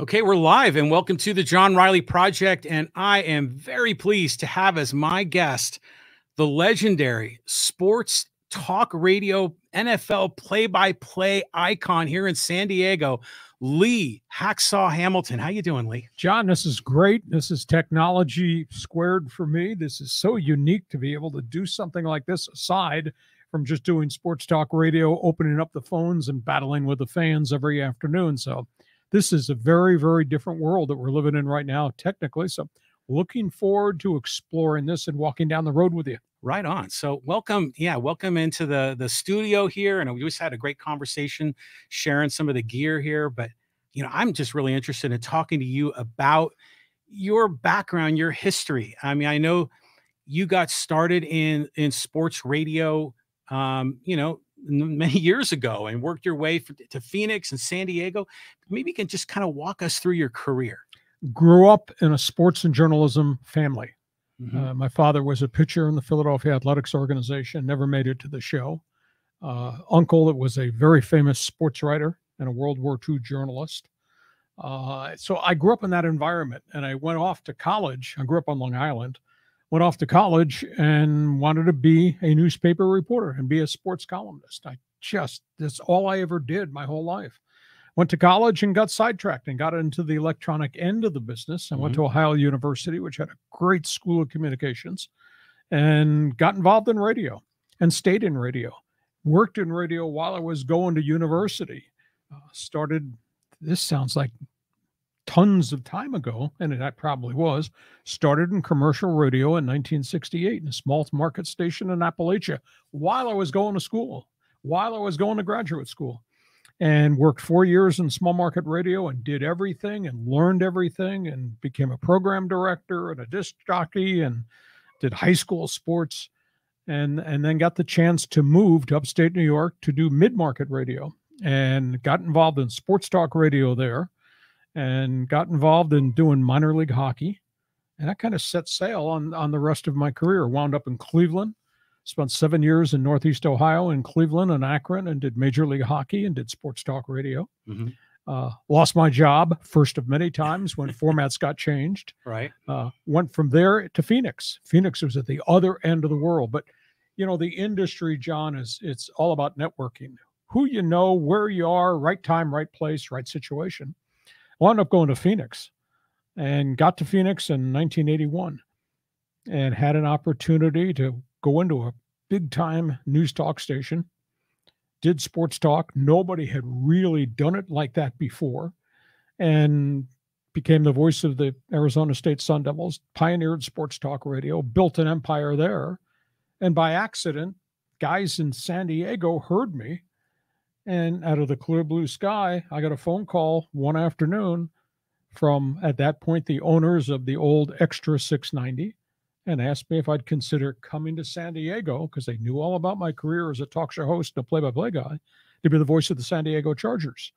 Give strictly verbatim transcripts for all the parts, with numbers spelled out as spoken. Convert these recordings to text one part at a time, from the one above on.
Okay, we're live and welcome to the John Riley Project, and I am very pleased to have as my guest the legendary sports talk radio N F L play-by-play icon here in San Diego, Lee Hacksaw Hamilton. How you doing, Lee? John, this is great. This is technology squared for me. This is so unique to be able to do something like this aside from just doing sports talk radio, opening up the phones and battling with the fans every afternoon. So this is a very, very different world that we're living in right now, technically. So looking forward to exploring this and walking down the road with you. Right on. So welcome. Yeah, welcome into the, the studio here. And we just had a great conversation sharing some of the gear here. But, you know, I'm just really interested in talking to you about your background, your history. I mean, I know you got started in, in sports radio, um, you know, many years ago and worked your way for, to Phoenix and San Diego. Maybe you can just kind of walk us through your career. Grew up in a sports and journalism family. Mm-hmm. Uh, my father was a pitcher in the Philadelphia Athletics organization, never made it to the show. Uh, uncle that was a very famous sports writer and a World War Two journalist. Uh, so I grew up in that environment, and I went off to college. I grew up on Long Island. Went off to college and wanted to be a newspaper reporter and be a sports columnist. I just, that's all I ever did my whole life. Went to college and got sidetracked and got into the electronic end of the business. I mm-hmm. went to Ohio University, which had a great school of communications, and got involved in radio and stayed in radio. Worked in radio while I was going to university. Uh, started, this sounds like tons of time ago, and that probably was, started in commercial radio in nineteen sixty-eight in a small market station in Appalachia while I was going to school, while I was going to graduate school, and worked four years in small market radio and did everything and learned everything and became a program director and a disc jockey and did high school sports, and, and then got the chance to move to upstate New York to do mid-market radio and got involved in sports talk radio there. And got involved in doing minor league hockey. And that kind of set sail on, on the rest of my career. Wound up in Cleveland, spent seven years in Northeast Ohio, in Cleveland and Akron, and did major league hockey and did sports talk radio. Mm-hmm. uh, lost my job, first of many times, when formats got changed. Right. Uh, went from there to Phoenix. Phoenix was at the other end of the world. But, you know, the industry, John, is it's all about networking. Who you know, where you are, right time, right place, right situation. Wound up going to Phoenix and got to Phoenix in nineteen eighty-one and had an opportunity to go into a big time news talk station, did sports talk. Nobody had really done it like that before, and became the voice of the Arizona State Sun Devils, pioneered sports talk radio, built an empire there. And by accident, guys in San Diego heard me. And out of the clear blue sky, I got a phone call one afternoon from, at that point, the owners of the old Extra six ninety, and asked me if I'd consider coming to San Diego, because they knew all about my career as a talk show host and a play-by-play guy, to be the voice of the San Diego Chargers.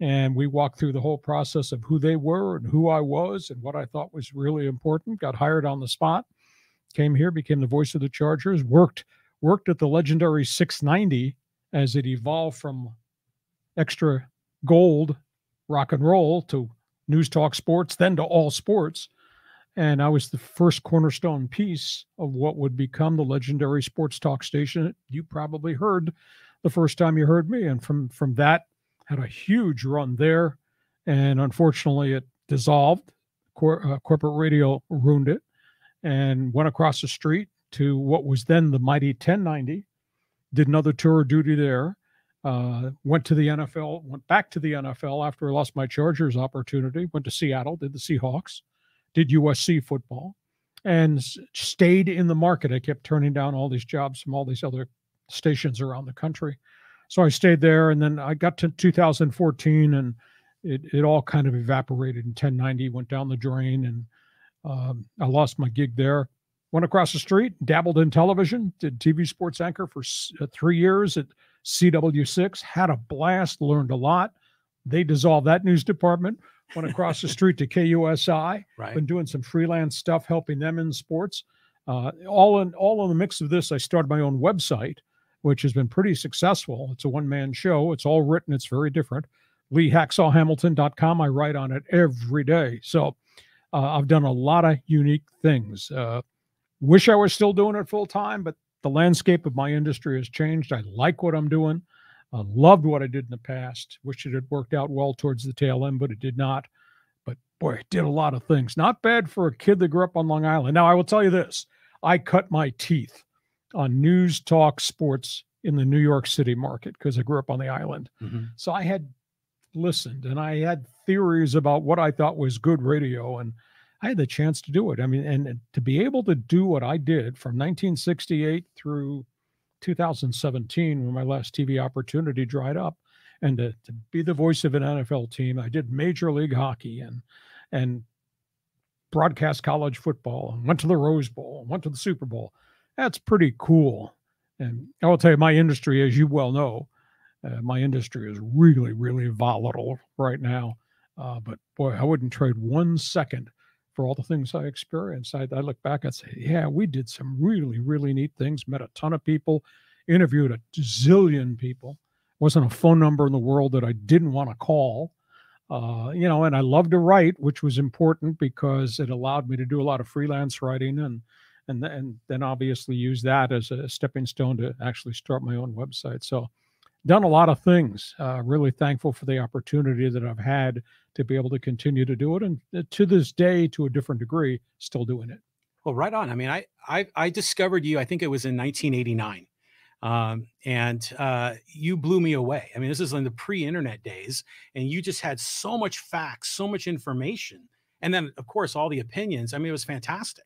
And we walked through the whole process of who they were and who I was and what I thought was really important, got hired on the spot, came here, became the voice of the Chargers, worked, worked at the legendary six ninety as it evolved from Extra Gold, rock and roll, to News Talk Sports, then to All Sports. And I was the first cornerstone piece of what would become the legendary sports talk station that you probably heard the first time you heard me. And from, from that, had a huge run there. And unfortunately, it dissolved. Cor- uh, corporate radio ruined it, and went across the street to what was then the mighty ten ninety. Did another tour of duty there, uh, went to the N F L, went back to the N F L after I lost my Chargers opportunity, went to Seattle, did the Seahawks, did U S C football, and stayed in the market. I kept turning down all these jobs from all these other stations around the country. So I stayed there, and then I got to two thousand fourteen, and it, it all kind of evaporated in ten ninety, went down the drain, and um, I lost my gig there. Went across the street, dabbled in television, did T V sports anchor for three years at C W six, had a blast, learned a lot. They dissolved that news department, went across the street to K U S I, right. Been doing some freelance stuff, helping them in sports. Uh, all in all in the mix of this, I started my own website, which has been pretty successful. It's a one-man show. It's all written. It's very different. Lee Hacksaw Hamilton dot com. I write on it every day. So uh, I've done a lot of unique things. Uh, wish I was still doing it full time, but the landscape of my industry has changed. I like what I'm doing. I loved what I did in the past. Wish it had worked out well towards the tail end, but it did not. But boy, it did a lot of things. Not bad for a kid that grew up on Long Island. Now, I will tell you this. I cut my teeth on news, talk, sports in the New York City market because I grew up on the island. Mm-hmm. So I had listened and I had theories about what I thought was good radio, and I had the chance to do it. I mean, and, and to be able to do what I did from nineteen sixty-eight through two thousand seventeen, when my last T V opportunity dried up, and to, to be the voice of an N F L team. I did Major League Hockey and and broadcast college football, and went to the Rose Bowl, went to the Super Bowl. That's pretty cool. And I will tell you, my industry, as you well know, uh, my industry is really, really volatile right now. Uh, but boy, I wouldn't trade one second for all the things I experienced. I, I look back and say, yeah, we did some really, really neat things. Met a ton of people, interviewed a zillion people. Wasn't a phone number in the world that I didn't want to call. Uh, you know, and I loved to write, which was important because it allowed me to do a lot of freelance writing, and and and then obviously use that as a stepping stone to actually start my own website. So done a lot of things. Uh, really thankful for the opportunity that I've had to be able to continue to do it. And to this day, to a different degree, still doing it. Well, right on. I mean, I I, I discovered you, I think it was in nineteen eighty-nine. Um, and, uh, you blew me away. I mean, this is in the pre-internet days, and you just had so much facts, so much information. And then of course, all the opinions. I mean, it was fantastic.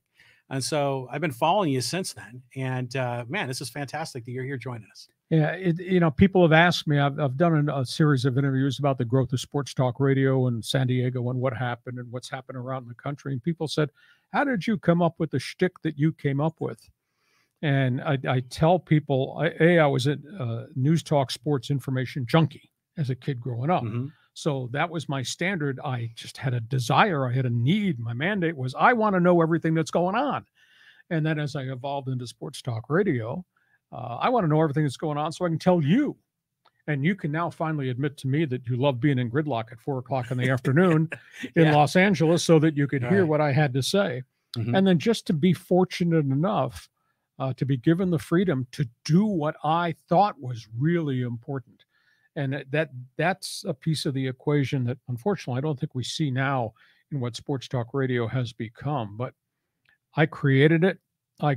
And so I've been following you since then, and, uh, man, this is fantastic that you're here joining us. Yeah. It, you know, people have asked me, I've, I've done a series of interviews about the growth of sports talk radio in San Diego and what happened and what's happened around the country. And people said, how did you come up with the shtick that you came up with? And I, I tell people, I, A, I was a uh, news talk sports information junkie as a kid growing up. Mm-hmm. So that was my standard. I just had a desire. I had a need. My mandate was, I want to know everything that's going on. And then as I evolved into sports talk radio, uh, I want to know everything that's going on so I can tell you. And you can now finally admit to me that you love being in gridlock at four o'clock in the afternoon yeah. in Los Angeles so that you could All hear right. what I had to say. Mm-hmm. And then just to be fortunate enough Uh, to be given the freedom to do what I thought was really important. And that that's a piece of the equation that, unfortunately, I don't think we see now in what sports talk radio has become. But I created it. I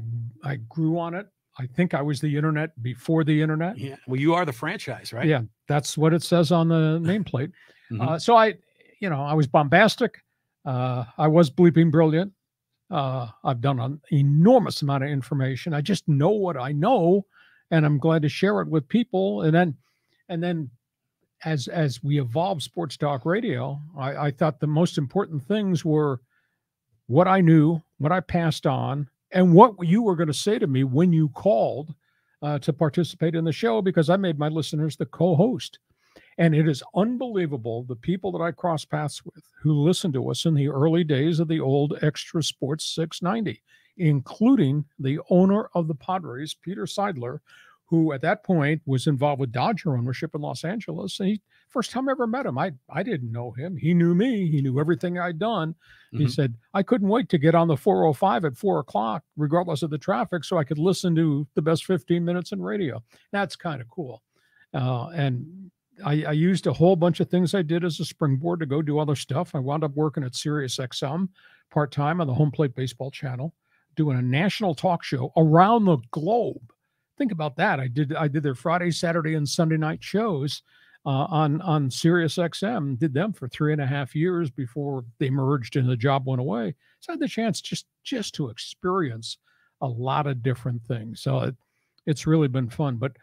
I grew on it. I think I was the internet before the internet. Yeah. Well, you are the franchise, right? Yeah. That's what it says on the nameplate. Mm-hmm. uh, so I, you know, I was bombastic. Uh, I was bleeping brilliant. Uh, I've done an enormous amount of information. I just know what I know, and I'm glad to share it with people. And then, and then as, as we evolved sports talk radio, I, I thought the most important things were what I knew, what I passed on, and what you were going to say to me when you called, uh, to participate in the show, because I made my listeners the co-host. And it is unbelievable, the people that I cross paths with who listened to us in the early days of the old Extra Sports six ninety, including the owner of the Padres, Peter Seidler, who at that point was involved with Dodger ownership in Los Angeles. And he, first time I ever met him, I, I didn't know him. He knew me. He knew everything I'd done. Mm-hmm. He said, I couldn't wait to get on the four oh five at four o'clock, regardless of the traffic, so I could listen to the best fifteen minutes in radio. That's kind of cool. Uh, and... I, I used a whole bunch of things I did as a springboard to go do other stuff. I wound up working at Sirius X M part-time on the Home Plate Baseball channel, doing a national talk show around the globe. Think about that. I did I did their Friday, Saturday, and Sunday night shows uh, on, on Sirius X M, did them for three and a half years before they merged and the job went away. So I had the chance just, just to experience a lot of different things. So it, it's really been fun. But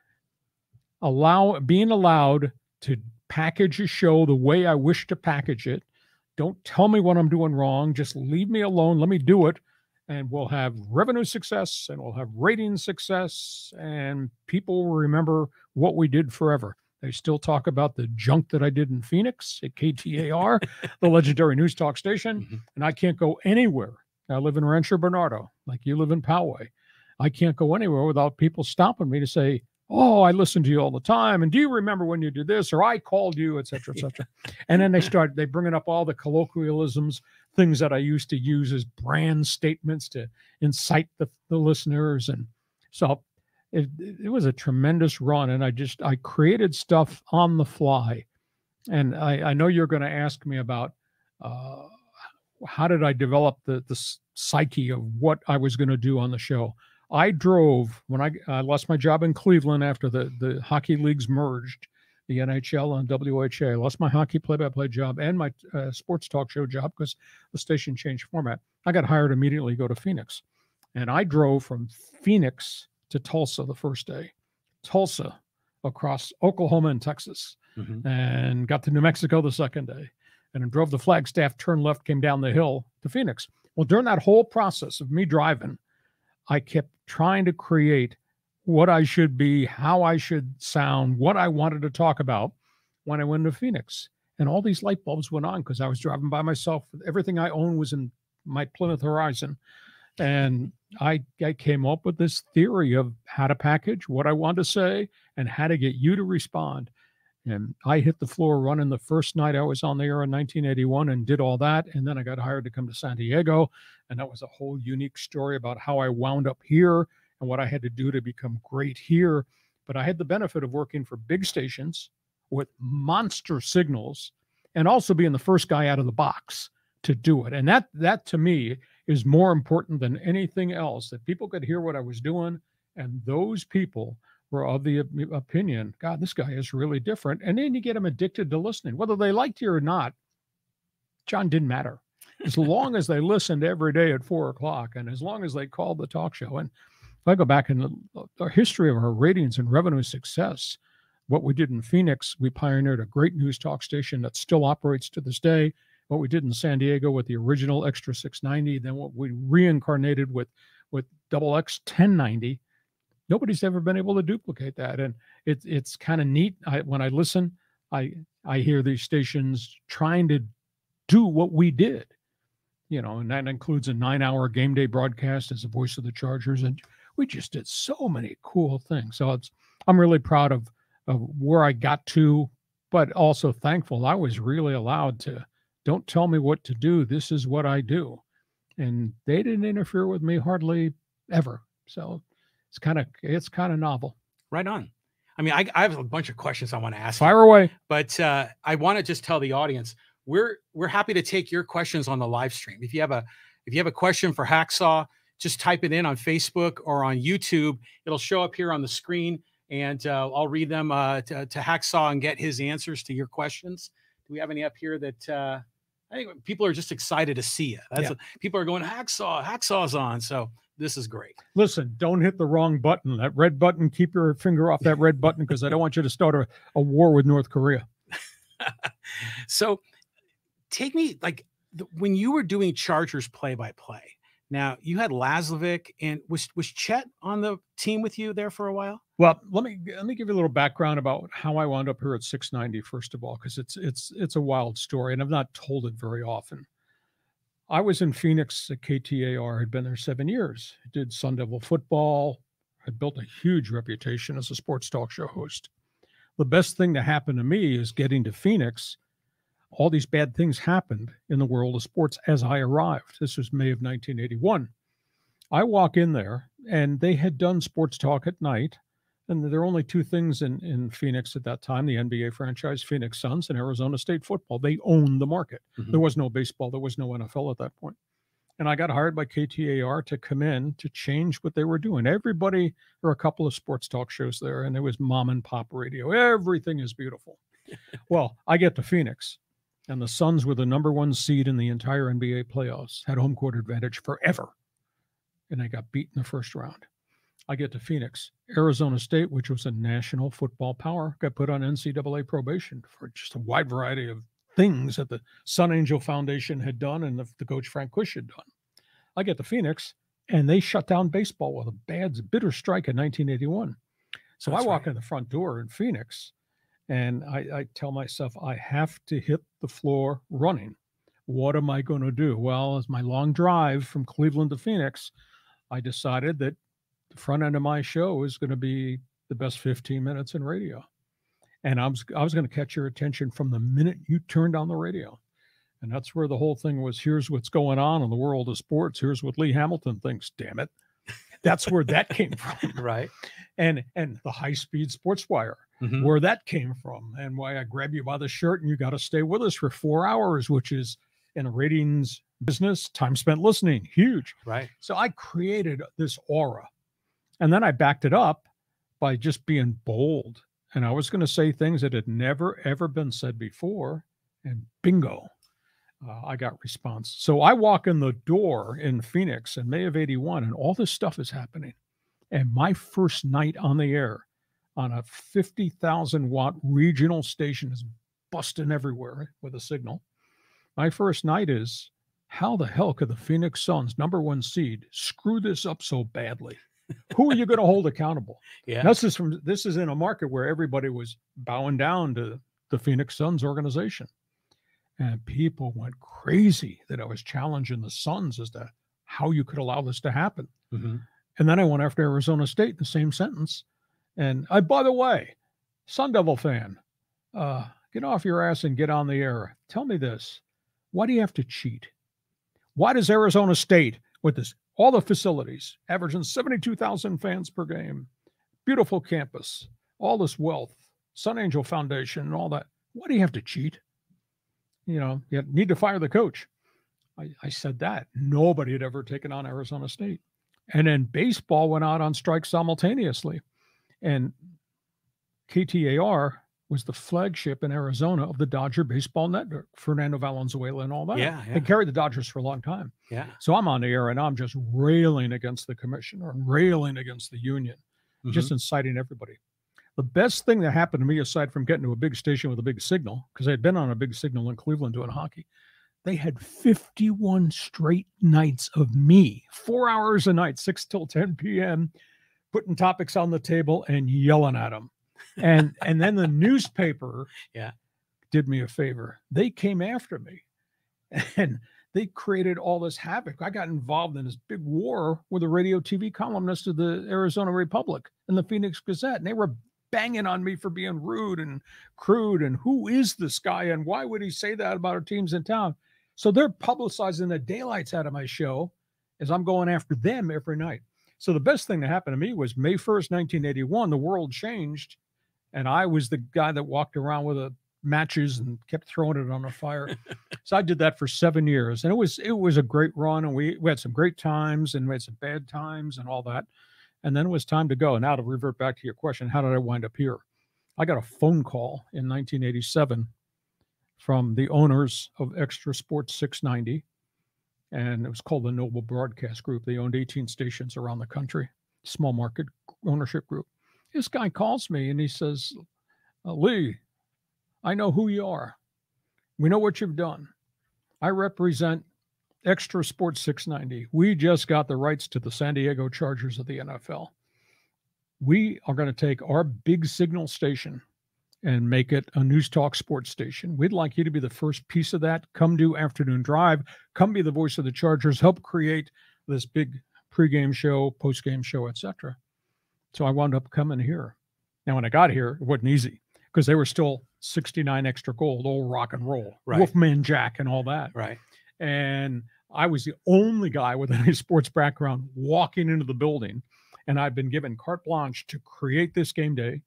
allow being allowed to package a show the way I wish to package it. Don't tell me what I'm doing wrong. Just leave me alone. Let me do it. And we'll have revenue success, and we'll have rating success, and people will remember what we did forever. They still talk about the junk that I did in Phoenix at K T A R, the legendary news talk station. Mm-hmm. And I can't go anywhere. I live in Rancho Bernardo, like you live in Poway. I can't go anywhere without people stopping me to say, oh, I listen to you all the time. And do you remember when you did this? Or I called you, et cetera, et cetera. And then they start, they bring up all the colloquialisms, things that I used to use as brand statements to incite the, the listeners. And so it, it was a tremendous run. And I just, I created stuff on the fly. And I, I know you're going to ask me about uh, how did I develop the, the psyche of what I was going to do on the show. I drove when I, I lost my job in Cleveland after the, the hockey leagues merged, the N H L and W H A. I lost my hockey play-by-play job and my uh, sports talk show job because the station changed format. I got hired immediately to go to Phoenix. And I drove from Phoenix to Tulsa the first day, Tulsa across Oklahoma and Texas, mm-hmm. and got to New Mexico the second day. And I drove the Flagstaff, turned left, came down the hill to Phoenix. Well, during that whole process of me driving, I kept trying to create what I should be, how I should sound, what I wanted to talk about when I went to Phoenix. And all these light bulbs went on because I was driving by myself. Everything I owned was in my Plymouth Horizon. And I, I came up with this theory of how to package what I wanted to say and how to get you to respond. And I hit the floor running the first night I was on the air in nineteen eighty-one and did all that. And then I got hired to come to San Diego. And that was a whole unique story about how I wound up here and what I had to do to become great here. But I had the benefit of working for big stations with monster signals and also being the first guy out of the box to do it. And that, that to me is more important than anything else, that people could hear what I was doing. And those people were of the opinion, God, this guy is really different. And then you get them addicted to listening, whether they liked you or not. John didn't matter. As long as they listened every day at four o'clock and as long as they called the talk show. And if I go back in the, the history of our ratings and revenue success, what we did in Phoenix, we pioneered a great news talk station that still operates to this day. What we did in San Diego with the original Extra six ninety, then what we reincarnated with, with Double X ten ninety, nobody's ever been able to duplicate that. And it, it's kind of neat. I, when I listen, I, I hear these stations trying to do what we did, you know, and that includes a nine hour game day broadcast as the voice of the Chargers. And we just did so many cool things. So it's, I'm really proud of, of where I got to, but also thankful I was really allowed to, don't tell me what to do. This is what I do. And they didn't interfere with me hardly ever. So It's kind of it's kind of novel. Right on. I mean, I, I have a bunch of questions I want to ask. Fire you, away. But uh, I want to just tell the audience we're we're happy to take your questions on the live stream. If you have a if you have a question for Hacksaw, just type it in on Facebook or on YouTube. It'll show up here on the screen, and uh, I'll read them uh, to, to Hacksaw and get his answers to your questions. Do we have any up here that uh, I think people are just excited to see you? That's yeah. a, people are going Hacksaw. Hacksaw's on. So. This is great. Listen, don't hit the wrong button. That red button, keep your finger off that red button because I don't want you to start a, a war with North Korea. So take me, like, the, when you were doing Chargers play-by-play, now you had Lazlevic, and was was Chet on the team with you there for a while? Well, let me let me give you a little background about how I wound up here at six ninety, first of all, because it's, it's, it's a wild story, and I've not told it very often. I was in Phoenix at K T A R, had been there seven years, did Sun Devil football, had built a huge reputation as a sports talk show host. The best thing to happen to me is getting to Phoenix. All these bad things happened in the world of sports as I arrived. This was May of nineteen eighty-one. I walk in there, and they had done sports talk at night, and there are only two things in, in Phoenix at that time, the N B A franchise, Phoenix Suns, and Arizona State football. They owned the market. Mm-hmm. There was no baseball. There was no N F L at that point. And I got hired by K T A R to come in to change what they were doing. Everybody, there were a couple of sports talk shows there, and it was mom and pop radio. Everything is beautiful. Well, I get to Phoenix, and the Suns were the number one seed in the entire N B A playoffs, had home court advantage forever, and I got beat in the first round. I get to Phoenix. Arizona State, which was a national football power, got put on N C double A probation for just a wide variety of things that the Sun Angel Foundation had done and the, the coach Frank Kush had done. I get to Phoenix, and they shut down baseball with a bad, bitter strike in nineteen eighty-one. So That's I walk right. in the front door in Phoenix, and I, I tell myself, I have to hit the floor running. What am I going to do? Well, as my long drive from Cleveland to Phoenix, I decided that the front end of my show is going to be the best fifteen minutes in radio. And I was, I was going to catch your attention from the minute you turned on the radio. And that's where the whole thing was, here's what's going on in the world of sports. Here's what Lee Hamilton thinks, damn it. That's where that came from. Right. And and the high-speed sports wire, mm-hmm. where that came from, and why I grab you by the shirt and you got to stay with us for four hours, which is in ratings business, time spent listening, huge. Right. So I created this aura. And then I backed it up by just being bold. And I was going to say things that had never, ever been said before. And bingo, uh, I got response. So I walk in the door in Phoenix in May of eighty-one, and all this stuff is happening. And my first night on the air on a fifty thousand watt regional station is busting everywhere with a signal. My first night is, how the hell could the Phoenix Suns, number one seed, screw this up so badly? Who are you going to hold accountable? Yeah. This is from, this is in a market where everybody was bowing down to the Phoenix Suns organization. And people went crazy that I was challenging the Suns as to how you could allow this to happen. Mm-hmm. And then I went after Arizona State in the same sentence. And I, by the way, Sun Devil fan, uh, get off your ass and get on the air. Tell me this. Why do you have to cheat? Why does Arizona State, with this, all the facilities, averaging seventy-two thousand fans per game, beautiful campus, all this wealth, Sun Angel Foundation and all that. Why do you have to cheat? You know, you need to fire the coach. I, I said that. Nobody had ever taken on Arizona State. And then baseball went out on strike simultaneously. And K T A R was the flagship in Arizona of the Dodger Baseball Network, Fernando Valenzuela and all that. Yeah, yeah. They carried the Dodgers for a long time. Yeah. So I'm on the air and I'm just railing against the commissioner, railing against the union, mm-hmm. just inciting everybody. The best thing that happened to me, aside from getting to a big station with a big signal, because I had been on a big signal in Cleveland doing hockey, they had fifty-one straight nights of me, four hours a night, six till ten p m, putting topics on the table and yelling at them. And and then the newspaper yeah. did me a favor. They came after me and they created all this havoc. I got involved in this big war with a radio T V columnist of the Arizona Republic and the Phoenix Gazette. And they were banging on me for being rude and crude. And who is this guy? And why would he say that about our teams in town? So they're publicizing the daylights out of my show as I'm going after them every night. So the best thing that happened to me was May first, nineteen eighty-one, the world changed. And I was the guy that walked around with a matches and kept throwing it on the fire. So I did that for seven years. And it was it was a great run. And we, we had some great times and we had some bad times and all that. And then it was time to go. And now to revert back to your question, how did I wind up here? I got a phone call in nineteen eighty-seven from the owners of Extra Sports six ninety. And it was called the Noble Broadcast Group. They owned eighteen stations around the country, small market ownership group. This guy calls me and he says, Lee, I know who you are. We know what you've done. I represent Extra Sports six ninety. We just got the rights to the San Diego Chargers of the N F L. We are going to take our big signal station and make it a news talk sports station. We'd like you to be the first piece of that. Come do Afternoon Drive. Come be the voice of the Chargers. Help create this big pregame show, postgame show, et cetera. So I wound up coming here. Now, when I got here, it wasn't easy because they were still sixty-nine Extra Gold, old rock and roll, right. Wolfman Jack and all that. Right. And I was the only guy with any sports background walking into the building. And I've been given carte blanche to create this game day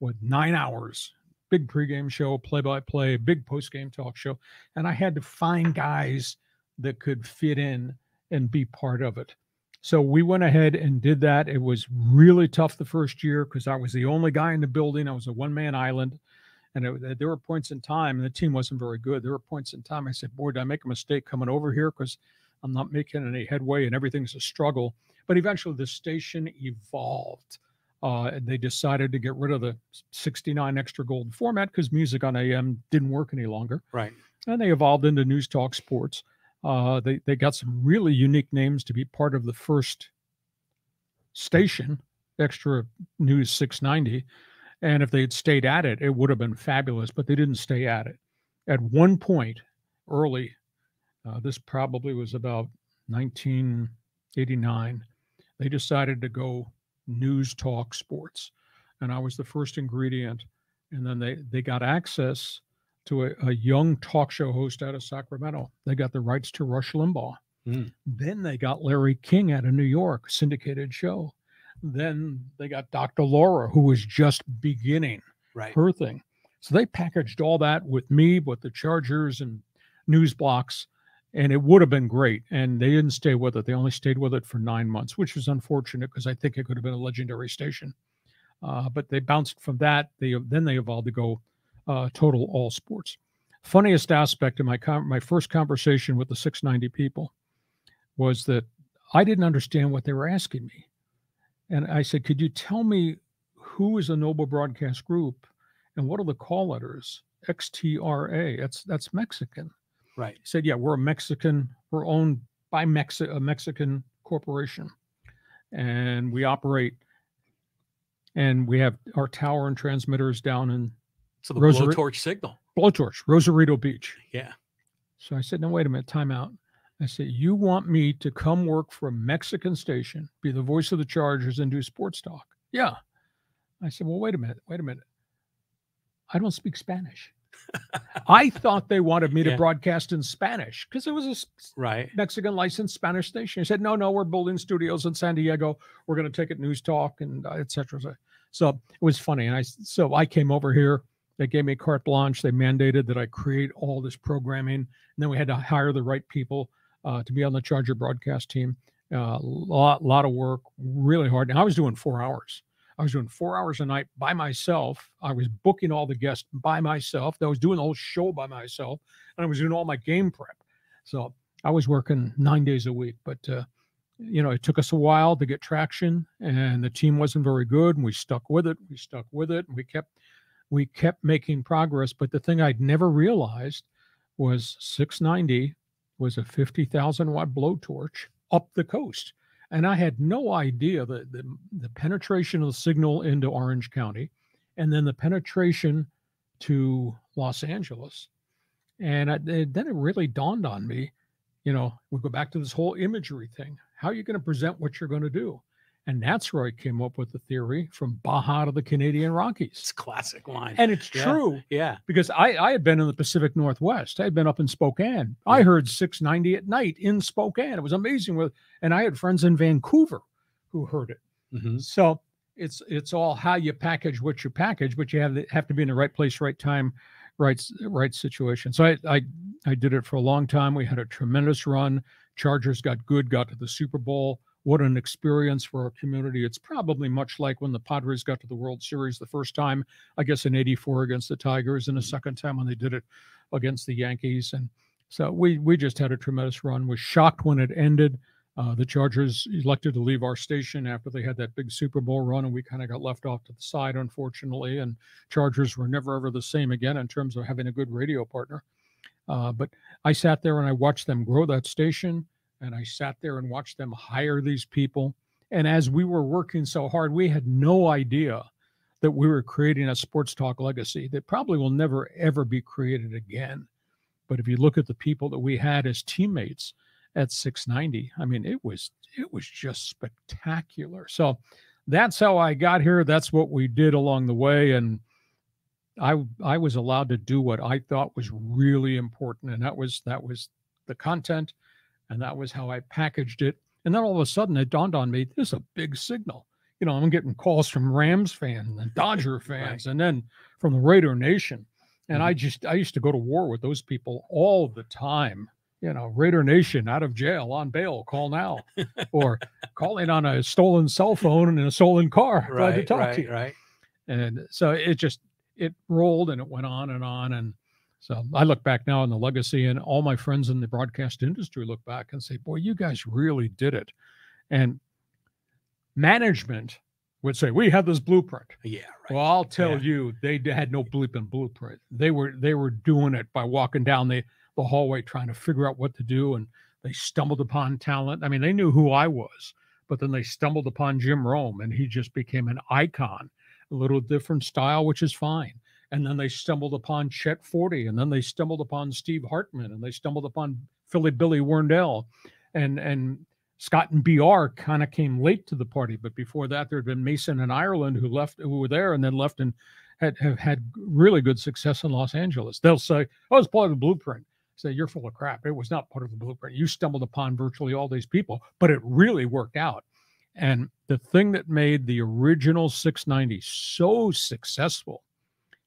with nine hours, big pregame show, play-by-play, big postgame talk show. And I had to find guys that could fit in and be part of it. So we went ahead and did that. It was really tough the first year because I was the only guy in the building. I was a one-man island. And it, there were points in time, and the team wasn't very good. There were points in time I said, boy, did I make a mistake coming over here because I'm not making any headway and everything's a struggle. But eventually the station evolved. Uh, and they decided to get rid of the sixty-nine Extra Gold format because music on A M didn't work any longer. Right. And they evolved into News Talk Sports. Uh, they, they got some really unique names to be part of the first station, Extra News six ninety. And if they had stayed at it, it would have been fabulous, but they didn't stay at it. At one point early, uh, this probably was about nineteen eighty-nine, they decided to go News Talk Sports. and I was the first ingredient. And then they, they got access to a, a young talk show host out of Sacramento. They got the rights to Rush Limbaugh. Mm. Then they got Larry King out of New York, syndicated show. Then they got Doctor Laura, who was just beginning right. her thing. So they packaged all that with me, with the Chargers and news blocks, and it would have been great. And they didn't stay with it. They only stayed with it for nine months, which was unfortunate because I think it could have been a legendary station. Uh, but they bounced from that. They then they evolved to go uh, total all sports. Funniest aspect of my com my first conversation with the six ninety people was that I didn't understand what they were asking me. And I said, could you tell me who is the Noble Broadcast Group and what are the call letters? X T R A, that's, that's Mexican. Right. He said, yeah, we're a Mexican, we're owned by Mexi- a Mexican corporation. And we operate, and we have our tower and transmitters down in. So the Rosar- blowtorch signal. Blowtorch, Rosarito Beach. Yeah. So I said, no, wait a minute, time out. I said, you want me to come work for a Mexican station, be the voice of the Chargers, and do sports talk? Yeah. I said, well, wait a minute, wait a minute. I don't speak Spanish. I thought they wanted me yeah. to broadcast in Spanish because it was a right. Mexican licensed Spanish station. He said, no, no, we're building studios in San Diego. We're going to take it news talk and uh, et cetera. So it was funny. And I, so I came over here. They gave me carte blanche. They mandated that I create all this programming. And then we had to hire the right people uh, to be on the Charger broadcast team. A uh, lot, lot of work, really hard. And I was doing four hours. I was doing four hours a night by myself. I was booking all the guests by myself. I was doing the whole show by myself, and I was doing all my game prep. So I was working nine days a week, but, uh, you know, it took us a while to get traction, and the team wasn't very good, and we stuck with it. We stuck with it, and we kept, we kept making progress. But the thing I'd never realized was six ninety was a fifty thousand watt blowtorch up the coast. And I had no idea that the, the penetration of the signal into Orange County and then the penetration to Los Angeles. And I, it, then it really dawned on me, you know, we go back to this whole imagery thing. How are you going to present what you're going to do? And that's where I came up with the theory from Baja to the Canadian Rockies. It's a classic line. And it's yeah. true. Yeah. Because I, I had been in the Pacific Northwest. I had been up in Spokane. Yeah. I heard six ninety at night in Spokane. It was amazing. With, and I had friends in Vancouver who heard it. Mm-hmm. So it's it's all how you package what you package, but you have to, have to be in the right place, right time, right, right situation. So I, I, I did it for a long time. We had a tremendous run. Chargers got good, got to the Super Bowl. What an experience for our community. It's probably much like when the Padres got to the World Series the first time, I guess in eighty-four against the Tigers, and the second time when they did it against the Yankees. And so we we just had a tremendous run. Was shocked when it ended. Uh, the Chargers elected to leave our station after they had that big Super Bowl run, and we kind of got left off to the side, unfortunately. And Chargers were never, ever the same again in terms of having a good radio partner. Uh, but I sat there and I watched them grow that station. And I sat there and watched them hire these people. And as we were working so hard, we had no idea that we were creating a sports talk legacy that probably will never, ever be created again. But if you look at the people that we had as teammates at six ninety, I mean, it was, it was just spectacular. So that's how I got here. That's what we did along the way. And I, I was allowed to do what I thought was really important. And that was, that was the content. And that was how I packaged it. And then all of a sudden it dawned on me, this is a big signal. You know, I'm getting calls from Rams fans and Dodger fans right. and then from the Raider Nation. And mm-hmm. I just, I used to go to war with those people all the time. You know, Raider Nation out of jail on bail, call now. Or calling on a stolen cell phone and a stolen car. Right, glad to talk right, to you. Right. And so it just, it rolled and it went on and on. And so I look back now on the legacy, and all my friends in the broadcast industry look back and say, boy, you guys really did it. And management would say, we had this blueprint. Yeah. Right. Well, I'll tell yeah. you, they had no bleeping blueprint. They were, they were doing it by walking down the, the hallway, trying to figure out what to do. And they stumbled upon talent. I mean, they knew who I was, but then they stumbled upon Jim Rome, and he just became an icon, a little different style, which is fine. And then they stumbled upon Chet Forty, and then they stumbled upon Steve Hartman, and they stumbled upon Philly Billy Werndell. And, and Scott and B R kind of came late to the party, but before that, there had been Mason and Ireland who left, who were there, and then left and had have had really good success in Los Angeles. They'll say, "Oh, it's part of the blueprint." Say, "You're full of crap. It was not part of the blueprint. You stumbled upon virtually all these people, but it really worked out." And the thing that made the original six ninety so successful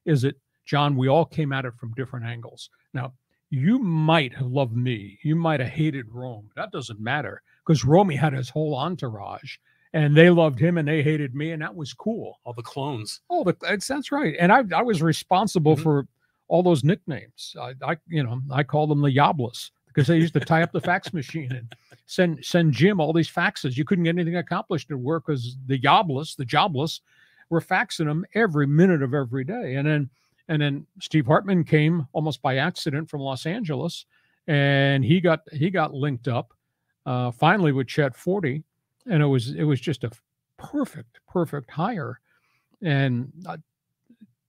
is that, John, we all came at it from different angles. Now, you might have loved me. You might have hated Rome. That doesn't matter, because Romy had his whole entourage, and they loved him and they hated me, and that was cool. All the clones. Oh, the, it's, that's right. And I, I was responsible mm-hmm. for all those nicknames. I, I, you know, I call them the Yoblas, because they used to tie up the fax machine and send send Jim all these faxes. You couldn't get anything accomplished at work because the Yoblas, the jobless, were faxing them every minute of every day. And then and then Steve Hartman came almost by accident from Los Angeles, and he got he got linked up. Uh, finally with Chet forty, and it was it was just a perfect perfect hire, and uh,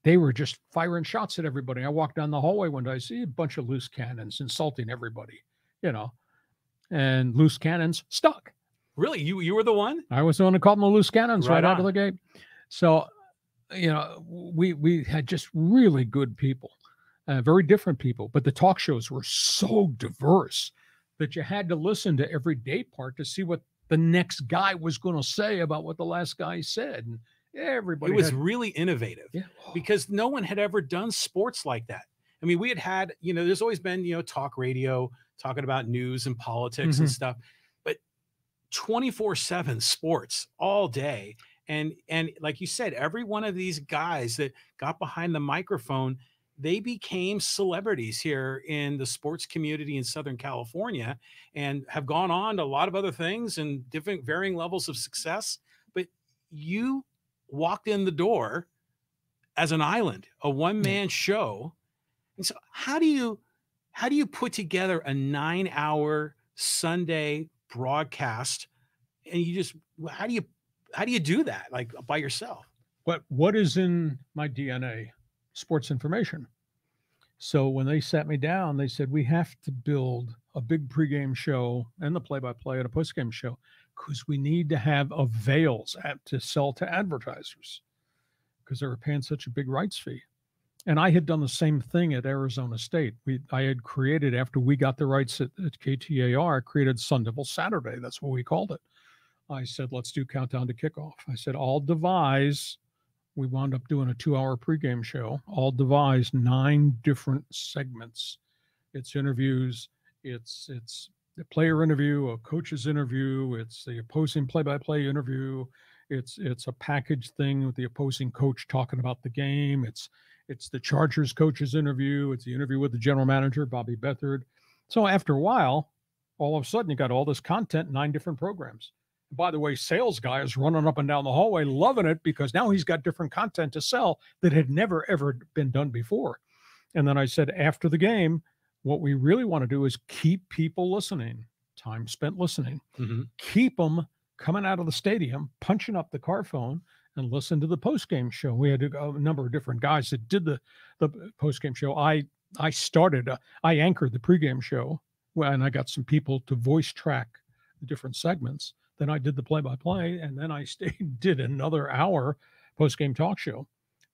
they were just firing shots at everybody. I walked down the hallway one day, I see a bunch of loose cannons insulting everybody, you know, and loose cannons stuck. Really, you you were the one? I was the one who called them the loose cannons right, right out of the gate. So, you know, we we had just really good people, uh, very different people, but the talk shows were so diverse that you had to listen to every day part to see what the next guy was going to say about what the last guy said. And everybody, it was had... really innovative yeah. because no one had ever done sports like that. I mean, we had had, you know, there's always been, you know, talk radio talking about news and politics mm-hmm. and stuff, but twenty-four seven sports all day. And, and like you said, every one of these guys that got behind the microphone, they became celebrities here in the sports community in Southern California and have gone on to a lot of other things and different varying levels of success. But you walked in the door as an island, a one-man show. And so how do you, how do you put together a nine-hour Sunday broadcast? And you just, how do you, how do you do that? Like by yourself? What, what is in my D N A? Sports information. So when they sat me down, they said, we have to build a big pregame show and the play-by-play and a postgame show because we need to have avails to sell to advertisers because they were paying such a big rights fee. And I had done the same thing at Arizona State. We, I had created, after we got the rights at, at K T A R, created Sun Devil Saturday. That's what we called it. I said, let's do Countdown to Kickoff. I said, I'll devise... We wound up doing a two-hour pregame show, all devised nine different segments. It's interviews, it's it's a player interview, a coach's interview, it's the opposing play-by-play interview, it's it's a package thing with the opposing coach talking about the game, it's it's the Chargers coach's interview, it's the interview with the general manager, Bobby Beathard. So after a while, all of a sudden you got all this content, nine different programs. By the way, sales guy is running up and down the hallway, loving it because now he's got different content to sell that had never, ever been done before. And then I said, after the game, what we really want to do is keep people listening, time spent listening, mm-hmm. keep them coming out of the stadium, punching up the car phone and listen to the postgame show. We had a number of different guys that did the, the postgame show. I, I started, uh, I anchored the pregame show and I got some people to voice track the different segments. Then I did the play-by-play, and then I stayed, did another hour post-game talk show.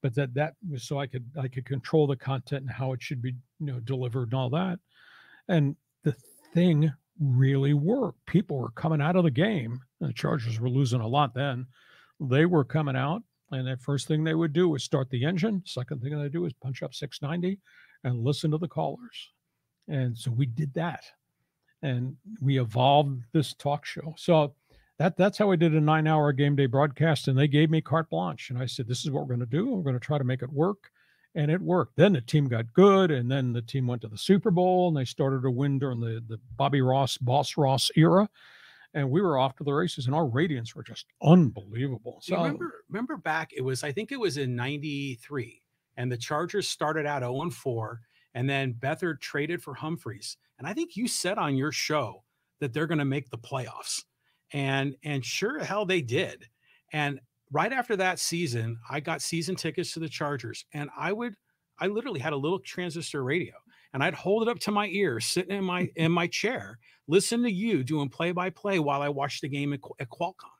But that that was so I could I could control the content and how it should be, you know, delivered and all that. And the thing really worked. People were coming out of the game. The Chargers were losing a lot then. They were coming out, and the first thing they would do was start the engine. Second thing they do is punch up six ninety and listen to the callers. And so we did that, and we evolved this talk show. So. That, that's how I did a nine-hour game day broadcast, and they gave me carte blanche. And I said, this is what we're going to do. We're going to try to make it work. And it worked. Then the team got good, and then the team went to the Super Bowl, and they started to win during the, the Bobby Ross, Boss Ross era. And we were off to the races, and our ratings were just unbelievable. So, remember, remember back, it was I think it was in ninety-three, and the Chargers started out oh and four, and then Beathard traded for Humphreys. And I think you said on your show that they're going to make the playoffs. And, and sure the hell they did. And right after that season, I got season tickets to the Chargers, and I would, I literally had a little transistor radio, and I'd hold it up to my ear, sitting in my in my chair, listen to you doing play by play while I watched the game at, at Qualcomm.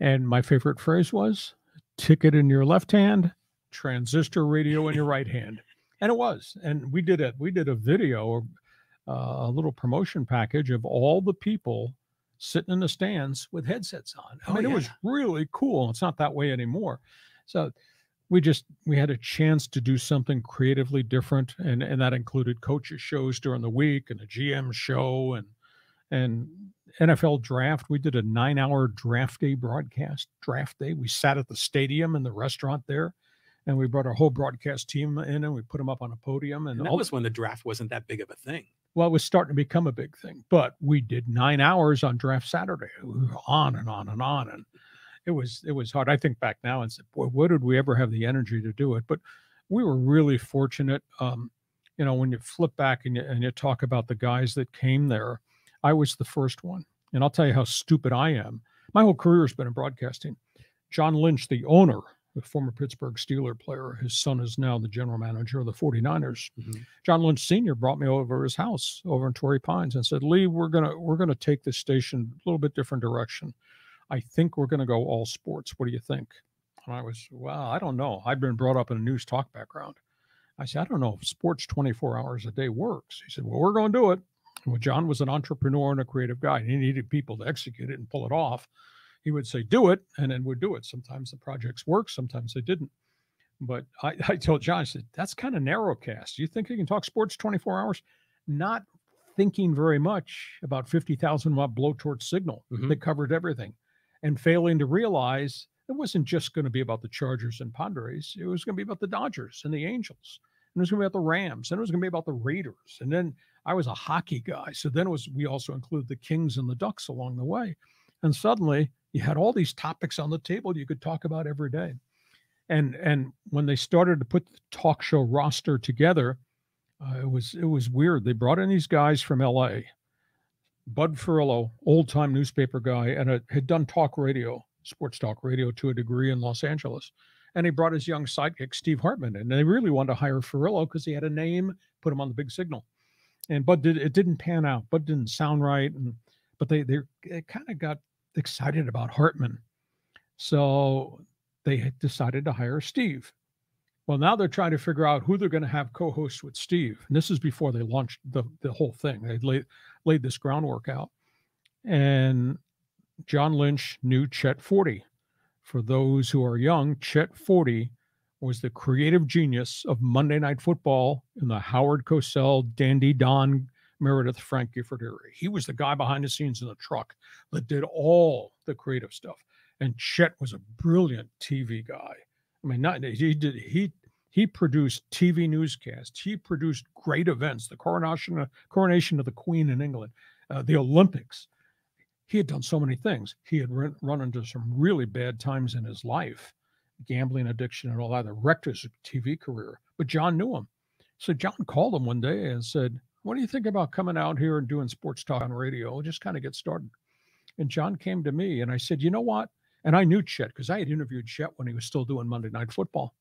And my favorite phrase was, ticket in your left hand, transistor radio in your right hand. And it was. And we did it. We did a video, uh, a little promotion package of all the people sitting in the stands with headsets on. I oh, mean, yeah. It was really cool. It's not that way anymore. So we just, we had a chance to do something creatively different. And, and that included coaches shows during the week and a G M show and, and N F L draft. We did a nine hour draft day broadcast draft day. We sat at the stadium in the restaurant there. And we brought our whole broadcast team in and we put them up on a podium. And, and that was when the draft wasn't that big of a thing. Well, it was starting to become a big thing, but we did nine hours on draft Saturday. We were on and on and on. And it was, it was hard. I think back now and said, boy, where did we ever have the energy to do it? But we were really fortunate. Um, you know, when you flip back and you, and you talk about the guys that came there, I was the first one. And I'll tell you how stupid I am. My whole career has been in broadcasting. John Lynch, the owner, the former Pittsburgh Steeler player, his son is now the general manager of the forty-niners. Mm-hmm. John Lynch Senior brought me over to his house over in Torrey Pines and said, Lee, we're going to, we're going to take this station a little bit different direction. I think we're going to go all sports. What do you think? And I was, well, I don't know. I'd been brought up in a news talk background. I said, I don't know if sports twenty-four hours a day works. He said, well, we're going to do it. Well, John was an entrepreneur and a creative guy, and he needed people to execute it and pull it off. He would say, do it, and then we'd do it. Sometimes the projects worked, sometimes they didn't. But I, I told John, I said, that's kind of narrow cast. You think you can talk sports twenty-four hours? Not thinking very much about fifty thousand watt blowtorch signal mm-hmm. that covered everything and failing to realize it wasn't just going to be about the Chargers and Padres. It was going to be about the Dodgers and the Angels. And it was going to be about the Rams. And it was going to be about the Raiders. And then I was a hockey guy. So then it was we also included the Kings and the Ducks along the way. And suddenly, you had all these topics on the table you could talk about every day. And and when they started to put the talk show roster together, uh, it was it was weird. They brought in these guys from L A, Bud Furlow, old-time newspaper guy, and a, had done talk radio, sports talk radio to a degree in Los Angeles. And he brought his young sidekick, Steve Hartman, in. And they really wanted to hire Furlow because he had a name, put him on the big signal. And Bud did, it didn't pan out. Bud didn't sound right. And But they they, they kind of got excited about Hartman. So they had decided to hire Steve. Well, now they're trying to figure out who they're going to have co-hosts with Steve. And this is before they launched the, the whole thing. They laid, laid this groundwork out. And John Lynch knew Chet Forty. For those who are young, Chet Forty was the creative genius of Monday Night Football in the Howard Cosell, Dandy Don, Meredith, Frank Gifford era. He was the guy behind the scenes in the truck that did all the creative stuff. And Chet was a brilliant T V guy. I mean, not he did he he produced T V newscasts. He produced great events, the coronation coronation of the Queen in England, uh, the Olympics. He had done so many things. He had run, run into some really bad times in his life, gambling addiction and all that. The wrecked his T V career. But John knew him, so John called him one day and said, what do you think about coming out here and doing sports talk on radio? We'll just kind of get started. And John came to me and I said, you know what? And I knew Chet because I had interviewed Chet when he was still doing Monday Night Football.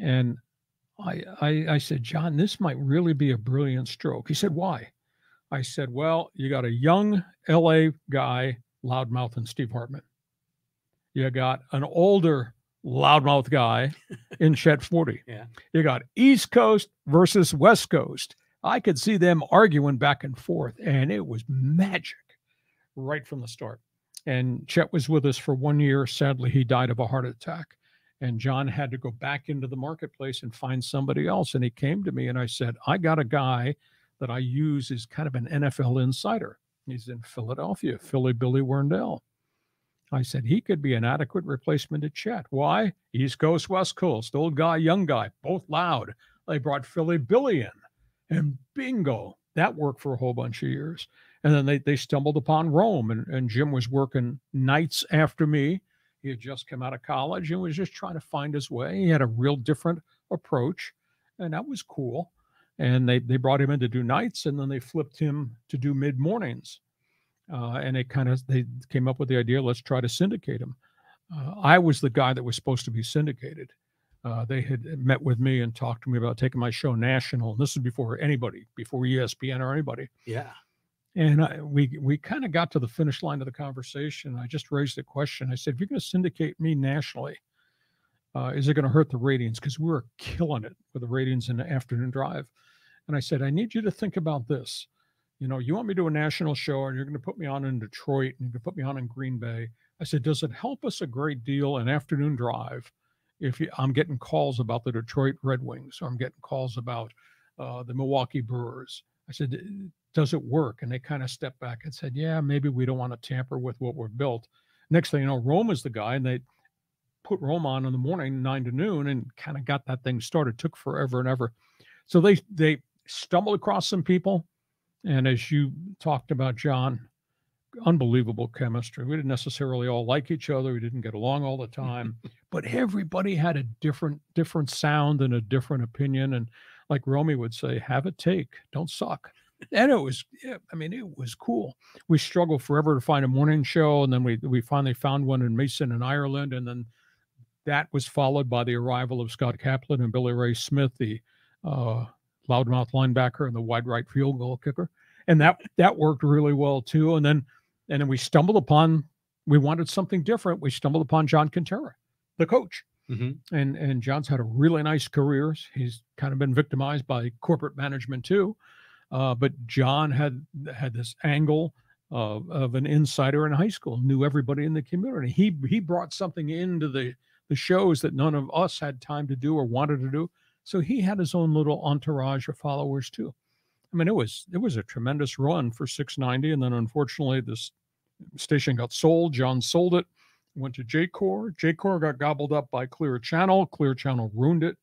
And I, I, I said, John, this might really be a brilliant stroke. He said, why? I said, well, you got a young L A guy, loudmouth and Steve Hartman. You got an older loudmouth guy in Chet Forty. Yeah. You got East Coast versus West Coast. I could see them arguing back and forth, and it was magic right from the start. And Chet was with us for one year. Sadly, he died of a heart attack, and John had to go back into the marketplace and find somebody else. And he came to me, and I said, I got a guy that I use as kind of an N F L insider. He's in Philadelphia, Philly Billy Werndell. I said, he could be an adequate replacement to Chet. Why? East Coast, West Coast, old guy, young guy, both loud. They brought Philly Billy in. And bingo, that worked for a whole bunch of years. And then they they stumbled upon Rome, and, and Jim was working nights after me. He had just come out of college and was just trying to find his way. He had a real different approach, and that was cool. And they, they brought him in to do nights, and then they flipped him to do mid-mornings. Uh, and they kind of they came up with the idea, let's try to syndicate him. Uh, I was the guy that was supposed to be syndicated. Uh, they had met with me and talked to me about taking my show national. And this is before anybody, before E S P N or anybody. Yeah. And I, we we kind of got to the finish line of the conversation. I just raised the question. I said, if you're going to syndicate me nationally, uh, is it going to hurt the ratings? Because we were killing it with the ratings in the afternoon drive. And I said, I need you to think about this. You know, you want me to do a national show and you're going to put me on in Detroit and you're going to put me on in Green Bay. I said, does it help us a great deal in afternoon drive if you, I'm getting calls about the Detroit Red Wings or I'm getting calls about uh, the Milwaukee Brewers? I said, does it work? And they kind of stepped back and said, yeah, maybe we don't want to tamper with what we've built. Next thing you know, Rome is the guy, and they put Rome on in the morning, nine to noon, and kind of got that thing started. It took forever and ever. So they they stumbled across some people. And as you talked about, John, unbelievable chemistry. We didn't necessarily all like each other. We didn't get along all the time, but everybody had a different, different sound and a different opinion. And like Romy would say, have a take, don't suck. And it was, yeah, I mean, it was cool. We struggled forever to find a morning show. And then we, we finally found one in Mason in Ireland. And then that was followed by the arrival of Scott Kaplan and Billy Ray Smith, the, uh, loudmouth linebacker and the wide right field goal kicker. And that, that worked really well too. And then, and then we stumbled upon, we wanted something different. We stumbled upon John Cantera, the coach. Mm-hmm. And, and John's had a really nice career. He's kind of been victimized by corporate management too. Uh, but John had, had this angle of, of an insider in high school, knew everybody in the community. He, he brought something into the, the shows that none of us had time to do or wanted to do. So he had his own little entourage of followers too. I mean, it was, it was a tremendous run for six ninety. And then unfortunately this station got sold. John sold it, went to J COR. J COR got gobbled up by Clear Channel. Clear Channel ruined it.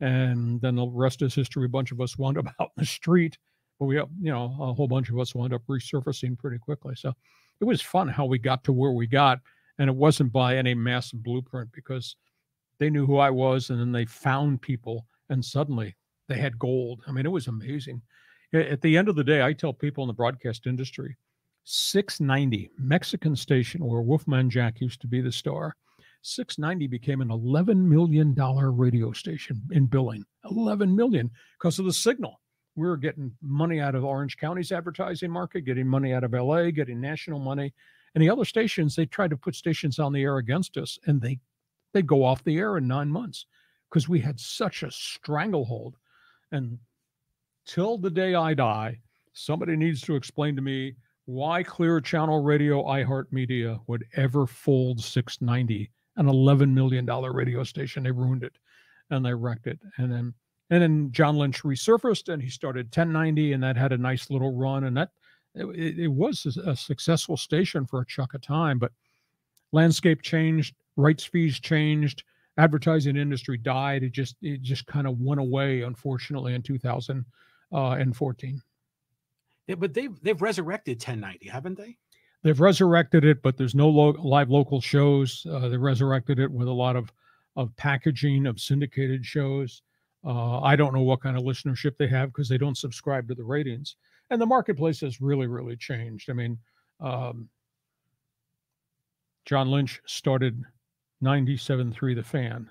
And then the rest is history. A bunch of us wound up out in the street, but we, you know, a whole bunch of us wound up resurfacing pretty quickly. So it was fun how we got to where we got. And it wasn't by any massive blueprint, because they knew who I was, and then they found people, and suddenly they had gold. I mean, it was amazing. At the end of the day, I tell people in the broadcast industry, six ninety, Mexican station where Wolfman Jack used to be the star, six ninety became an eleven million dollars radio station in billing, eleven million dollars, because of the signal. We were getting money out of Orange County's advertising market, getting money out of L A, getting national money. And the other stations, they tried to put stations on the air against us, and they they'd go off the air in nine months because we had such a stranglehold. And till the day I die, somebody needs to explain to me why Clear Channel Radio, iHeartMedia would ever fold six ninety, an eleven million dollars radio station. They ruined it and they wrecked it. And then, and then John Lynch resurfaced and he started ten ninety, and that had a nice little run. And that it, it was a successful station for a chunk of time, but landscape changed. Rights fees changed, advertising industry died. It just it just kind of went away, unfortunately, in two thousand fourteen. Yeah, but they've they've resurrected ten ninety, haven't they? They've resurrected it, but there's no lo live local shows. Uh, they resurrected it with a lot of of packaging of syndicated shows. Uh, I don't know what kind of listenership they have because they don't subscribe to the ratings. And the marketplace has really really changed. I mean, um, John Lynch started ninety-seven point three The Fan.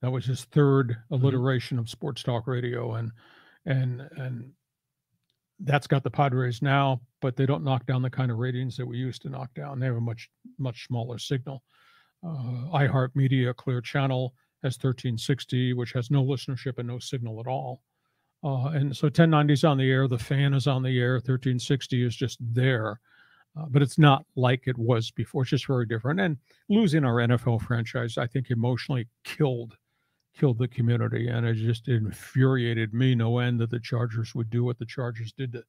That was his third alliteration of sports talk radio. And, and, and that's got the Padres now, but they don't knock down the kind of ratings that we used to knock down. They have a much, much smaller signal. Uh, iHeartMedia Clear Channel has thirteen sixty, which has no listenership and no signal at all. Uh, and so ten ninety is on the air. The Fan is on the air. thirteen sixty is just there. Uh, but it's not like it was before. It's just very different. And losing our N F L franchise, I think, emotionally killed killed the community. And it just infuriated me no end that the Chargers would do what the Chargers did to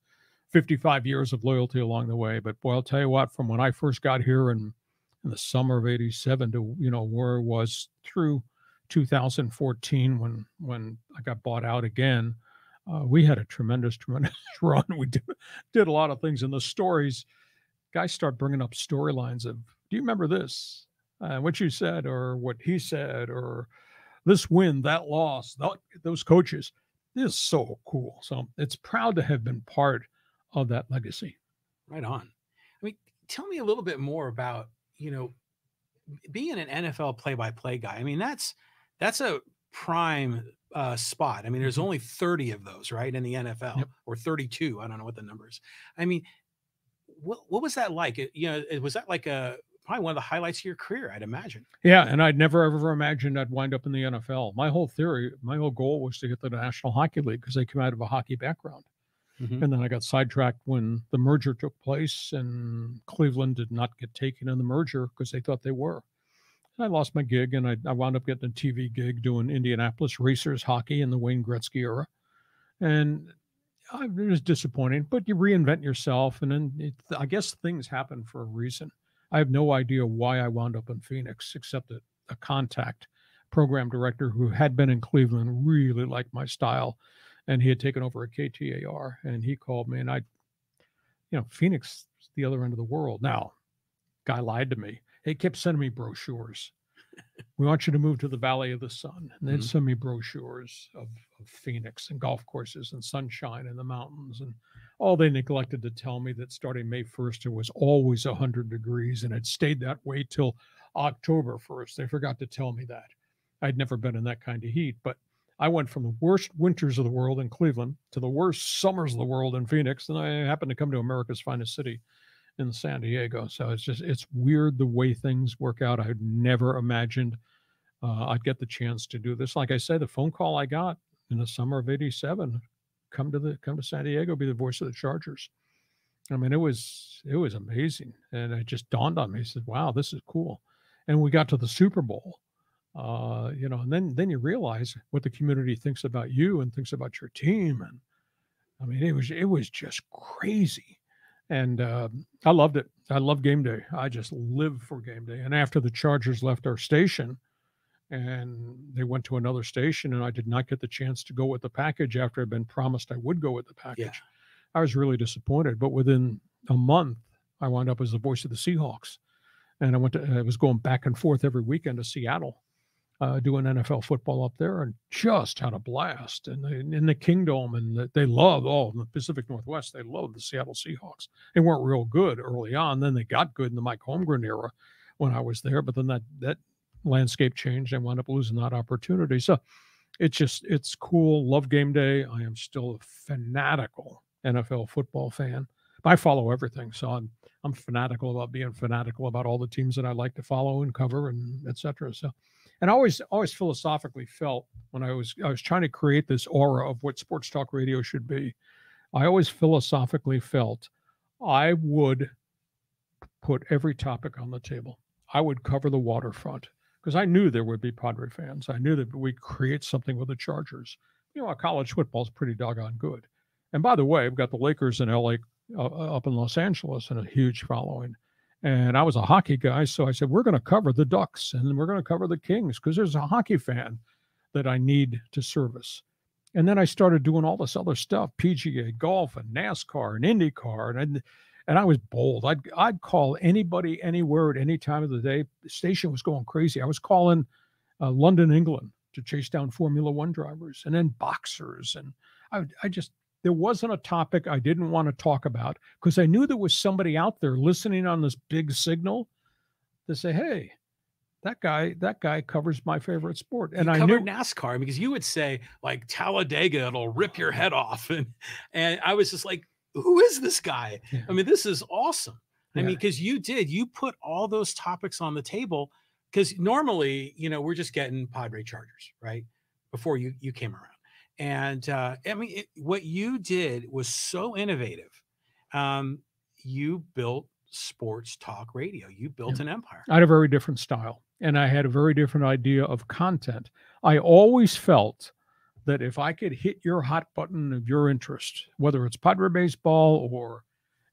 fifty-five years of loyalty along the way. But, boy, I'll tell you what, from when I first got here in, in the summer of eighty-seven to, you know, where it was through two thousand fourteen when, when I got bought out again, uh, we had a tremendous, tremendous run. We did, did a lot of things in the stories. Guys start bringing up storylines of, do you remember this, uh, what you said or what he said or this win, that loss, that, those coaches. This is so cool. So it's proud to have been part of that legacy. Right on. I mean, tell me a little bit more about, you know, being an N F L play-by-play guy. I mean, that's, that's a prime uh, spot. I mean, there's only thirty of those, right, in the N F L, yep. or thirty-two. I don't know what the number is. I mean, what what was that like? It, you know, it, was that like a probably one of the highlights of your career, I'd imagine. Yeah, and I'd never ever imagined I'd wind up in the N F L. My whole theory, my whole goal was to get to the National Hockey League because I came out of a hockey background. Mm-hmm. And then I got sidetracked when the merger took place, and Cleveland did not get taken in the merger because they thought they were. And I lost my gig, and I, I wound up getting a T V gig doing Indianapolis Racers hockey in the Wayne Gretzky era. And I, it was disappointing, but you reinvent yourself, and then it, I guess things happen for a reason. I have no idea why I wound up in Phoenix, except that a contact program director who had been in Cleveland really liked my style. And he had taken over at K T A R, and he called me, and I, you know, Phoenix is the other end of the world. Now, guy lied to me. He kept sending me brochures. We want you to move to the Valley of the Sun. And they'd mm-hmm. send me brochures of, of Phoenix and golf courses and sunshine and the mountains. And all they neglected to tell me that starting May first, it was always one hundred degrees, and it stayed that way till October first. They forgot to tell me that. I'd never been in that kind of heat, but I went from the worst winters of the world in Cleveland to the worst summers of the world in Phoenix. And I happened to come to America's finest city in San Diego. So it's just, it's weird the way things work out. I had never imagined uh, I'd get the chance to do this. Like I say, the phone call I got in the summer of eighty-seven, come to the, come to San Diego, be the voice of the Chargers. I mean, it was, it was amazing. And it just dawned on me. I said, wow, this is cool. And we got to the Super Bowl. Uh, you know, and then, then you realize what the community thinks about you and thinks about your team. And I mean, it was, it was just crazy. And, uh, I loved it. I love game day. I just live for game day. And after the Chargers left our station and they went to another station, and I did not get the chance to go with the package after I'd been promised I would go with the package. Yeah. I was really disappointed, but within a month I wound up as the voice of the Seahawks, and I went to, I was going back and forth every weekend to Seattle. Uh, doing N F L football up there, and just had a blast. And they, in the Kingdom, and the, they love, oh, in the Pacific Northwest, they love the Seattle Seahawks. They weren't real good early on. Then they got good in the Mike Holmgren era when I was there. But then that that landscape changed. I wound up losing that opportunity. So it's just, it's cool. Love game day. I am still a fanatical N F L football fan. I follow everything. So I'm, I'm fanatical about being fanatical about all the teams that I like to follow and cover, and et cetera. So, and I always, always philosophically felt when I was, I was trying to create this aura of what sports talk radio should be. I always philosophically felt I would put every topic on the table. I would cover the waterfront because I knew there would be Padre fans. I knew that we'd create something with the Chargers. You know, college football is pretty doggone good. And by the way, I've got the Lakers in L A, uh, up in Los Angeles, and a huge following. And I was a hockey guy, so I said, we're going to cover the Ducks, and we're going to cover the Kings, because there's a hockey fan that I need to service. And then I started doing all this other stuff, P G A golf and NASCAR and IndyCar. And I, and I was bold. I'd, I'd call anybody anywhere at any time of the day. The station was going crazy. I was calling uh, London, England to chase down Formula One drivers, and then boxers. And I, I just... there wasn't a topic I didn't want to talk about, because I knew there was somebody out there listening on this big signal to say, hey, that guy, that guy covers my favorite sport. And you I covered knew NASCAR, because you would say like Talladega, it'll rip your head off. And, and I was just like, who is this guy? Yeah. I mean, this is awesome. I yeah. mean, cause you did, you put all those topics on the table, because normally, you know, we're just getting Padre Chargers, right? Before you, you came around. And, uh, I mean, it, what you did was so innovative. Um, you built sports talk radio. You built yeah. an empire. I had a very different style, and I had a very different idea of content. I always felt that if I could hit your hot button of your interest, whether it's Padre baseball or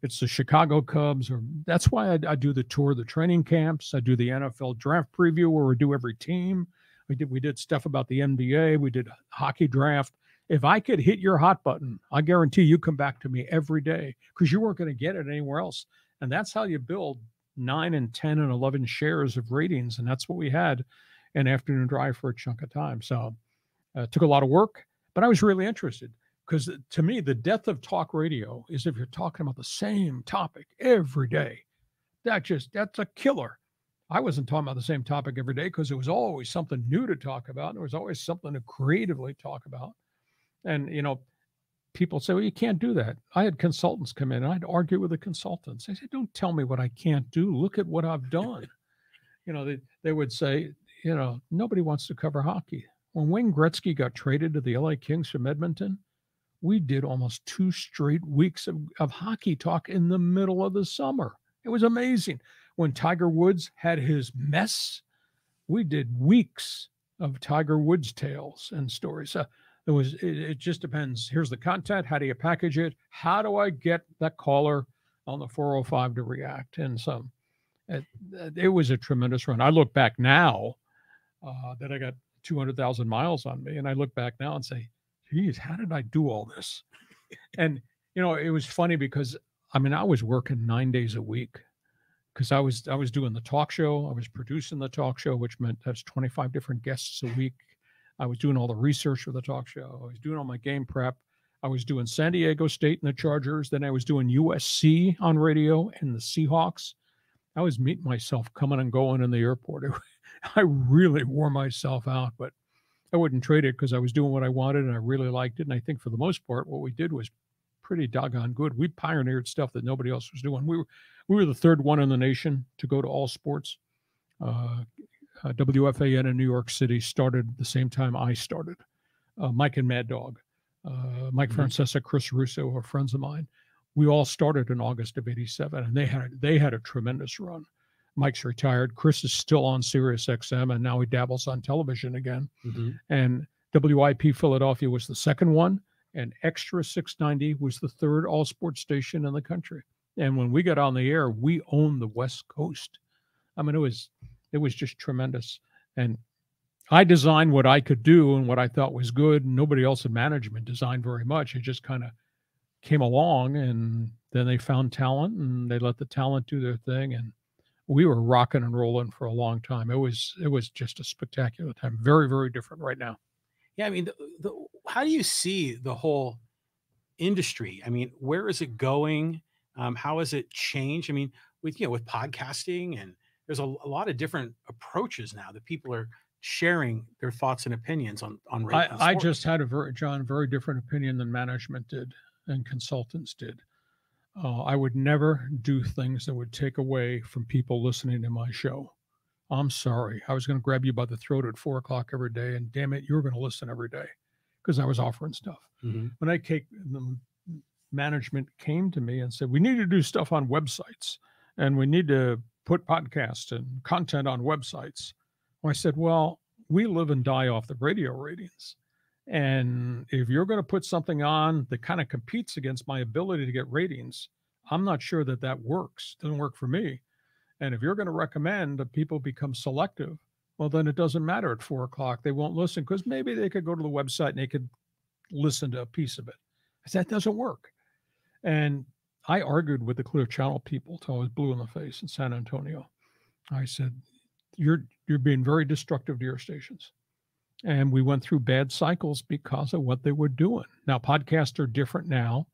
it's the Chicago Cubs, or that's why I, I do the tour, the training camps. I do the N F L draft preview, where we do every team. We did, we did stuff about the N B A. We did hockey draft. If I could hit your hot button, I guarantee you come back to me every day, because you weren't going to get it anywhere else. And that's how you build nine and ten and eleven shares of ratings. And that's what we had in Afternoon Drive for a chunk of time. So uh, it took a lot of work, but I was really interested, because to me, the death of talk radio is if you're talking about the same topic every day. That just, that's a killer. I wasn't talking about the same topic every day because there was always something new to talk about. And there was always something to creatively talk about. And, you know, people say, well, you can't do that. I had consultants come in and I'd argue with the consultants. I said, don't tell me what I can't do. Look at what I've done. You know, they, they would say, you know, nobody wants to cover hockey. When Wayne Gretzky got traded to the L A Kings from Edmonton, we did almost two straight weeks of, of hockey talk in the middle of the summer. It was amazing. When Tiger Woods had his mess, we did weeks of Tiger Woods tales and stories. So it was, it, it just depends. Here's the content. How do you package it? How do I get that caller on the four oh five to react? And so it, it was a tremendous run. I look back now uh, that I got two hundred thousand miles on me. And I look back now and say, geez, how did I do all this? And, you know, it was funny because, I mean, I was working nine days a week because I was, I was doing the talk show. I was producing the talk show, which meant that's twenty-five different guests a week. I was doing all the research for the talk show. I was doing all my game prep. I was doing San Diego State and the Chargers. Then I was doing U S C on radio and the Seahawks. I was meeting myself coming and going in the airport. It, I really wore myself out, but I wouldn't trade it because I was doing what I wanted and I really liked it. And I think for the most part, what we did was pretty doggone good. We pioneered stuff that nobody else was doing. We were, we were the third one in the nation to go to all sports. Uh, uh, W F A N in New York City started the same time I started. Uh, Mike and Mad Dog, uh, Mike mm-hmm. Francesa, Chris Russo are friends of mine. We all started in August of eighty-seven, and they had they had a tremendous run. Mike's retired. Chris is still on Sirius X M, and now he dabbles on television again. Mm-hmm. And W I P Philadelphia was the second one, and Extra six ninety was the third all-sports station in the country. And when we got on the air, we owned the West Coast. I mean, it was it was just tremendous. And I designed what I could do and what I thought was good. Nobody else in management designed very much. It just kind of came along, and then they found talent, and they let the talent do their thing, and we were rocking and rolling for a long time. It was it was just a spectacular time. Very, very different right now. Yeah, I mean, the, the, how do you see the whole industry? I mean, where is it going? Um, how has it changed? I mean, with you know, with podcasting, and there's a, a lot of different approaches now that people are sharing their thoughts and opinions on on radio. I, I just had a very, John, very different opinion than management did and consultants did. Uh, I would never do things that would take away from people listening to my show. I'm sorry. I was going to grab you by the throat at four o'clock every day, and damn it, you were going to listen every day because I was offering stuff. Mm-hmm. When I came, the management came to me and said, we need to do stuff on websites, and we need to put podcasts and content on websites. Well, I said, well, we live and die off the radio ratings. And if you're going to put something on that kind of competes against my ability to get ratings, I'm not sure that that works. It doesn't work for me. And if you're going to recommend that people become selective, well, then it doesn't matter at four o'clock. They won't listen because maybe they could go to the website and they could listen to a piece of it. I said, that doesn't work. And I argued with the Clear Channel people till I was blue in the face in San Antonio. I said, you're, you're being very destructive to your stations. And we went through bad cycles because of what they were doing. Now, podcasts are different now.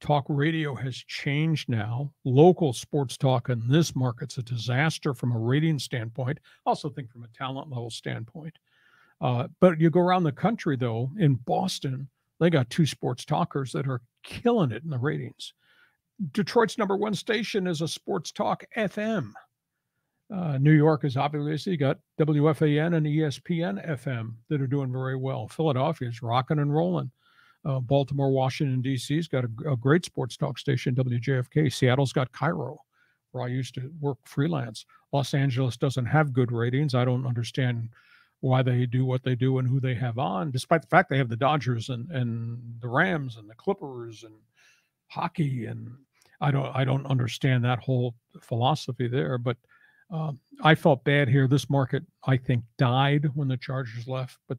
Talk radio has changed now. Local sports talk in this market's a disaster from a rating standpoint. Also think from a talent level standpoint. Uh, but you go around the country, though, in Boston, they got two sports talkers that are killing it in the ratings. Detroit's number one station is a sports talk F M. Uh, New York has obviously got W F A N and E S P N F M that are doing very well. Philadelphia is rocking and rolling. Uh, Baltimore, Washington, D C's got a, a great sports talk station, W J F K. Seattle's got Cairo, where I used to work freelance. Los Angeles doesn't have good ratings. I don't understand why they do what they do and who they have on, despite the fact they have the Dodgers and, and the Rams and the Clippers and hockey. And I don't, I don't understand that whole philosophy there, but Um, I felt bad here. This market, I think, died when the Chargers left, but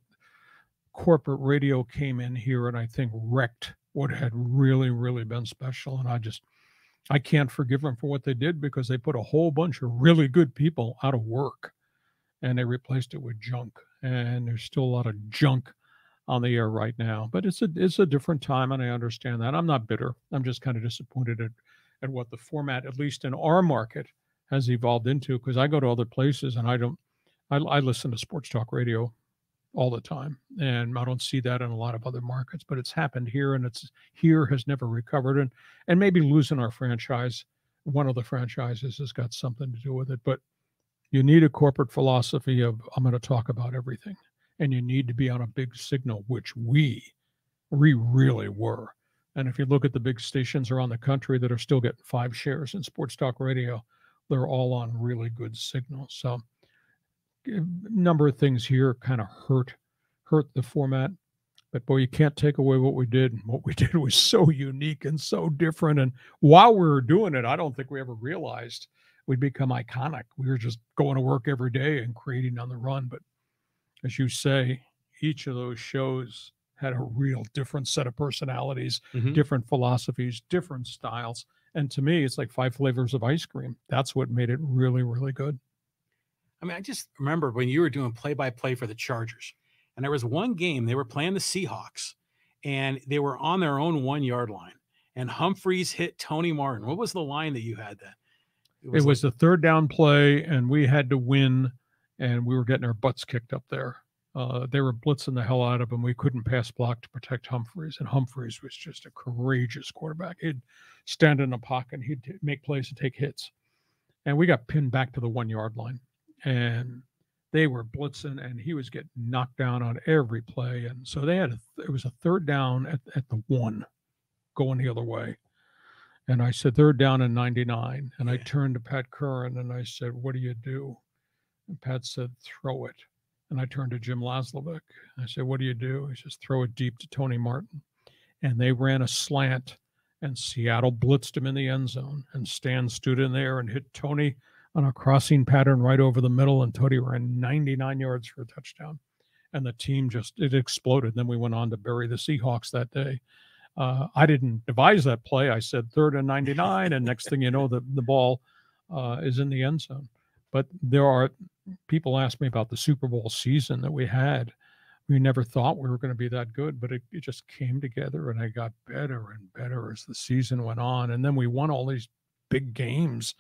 corporate radio came in here and I think wrecked what had really, really been special. And I just, I can't forgive them for what they did because they put a whole bunch of really good people out of work and they replaced it with junk. And there's still a lot of junk on the air right now, but it's a, it's a different time. And I understand that. I'm not bitter. I'm just kind of disappointed at, at what the format, at least in our market, has evolved into, because I go to other places and I don't, I, I listen to sports talk radio all the time, and I don't see that in a lot of other markets, but it's happened here, and it's here has never recovered, and and maybe losing our franchise, one of the franchises, has got something to do with it. But you need a corporate philosophy of, I'm going to talk about everything, and you need to be on a big signal, which we we really were. And if you look at the big stations around the country that are still getting five shares in sports talk radio, they're all on really good signals. So a number of things here kind of hurt, hurt the format. But boy, you can't take away what we did. What we did was so unique and so different. And while we were doing it, I don't think we ever realized we'd become iconic. We were just going to work every day and creating on the run. But as you say, each of those shows had a real different set of personalities, mm-hmm. different philosophies, different styles. And to me, it's like five flavors of ice cream. That's what made it really, really good. I mean, I just remember when you were doing play-by-play for the Chargers, and there was one game they were playing the Seahawks, and they were on their own one-yard line, and Humphreys hit Tony Martin. What was the line that you had then? It was, it was like the third down play, and we had to win, and we were getting our butts kicked up there. Uh, they were blitzing the hell out of him. We couldn't pass block to protect Humphreys, and Humphreys was just a courageous quarterback. He'd stand in the pocket, and he'd make plays and take hits. And we got pinned back to the one-yard line, and they were blitzing, and he was getting knocked down on every play. And so they had a, it was a third down at, at the one going the other way. And I said, third down and ninety-nine. And yeah. I turned to Pat Curran, and I said, what do you do? And Pat said, throw it. And I turned to Jim Laslovic. I said, what do you do? He says, throw it deep to Tony Martin. And they ran a slant, and Seattle blitzed him in the end zone. And Stan stood in there and hit Tony on a crossing pattern right over the middle. And Tony ran ninety-nine yards for a touchdown. And the team just, it exploded. Then we went on to bury the Seahawks that day. Uh, I didn't devise that play. I said third and ninety-nine. And next thing you know, the, the ball uh, is in the end zone. But there are people ask me about the Super Bowl season that we had. We never thought we were going to be that good, but it, it just came together, and I got better and better as the season went on. And then we won all these big games.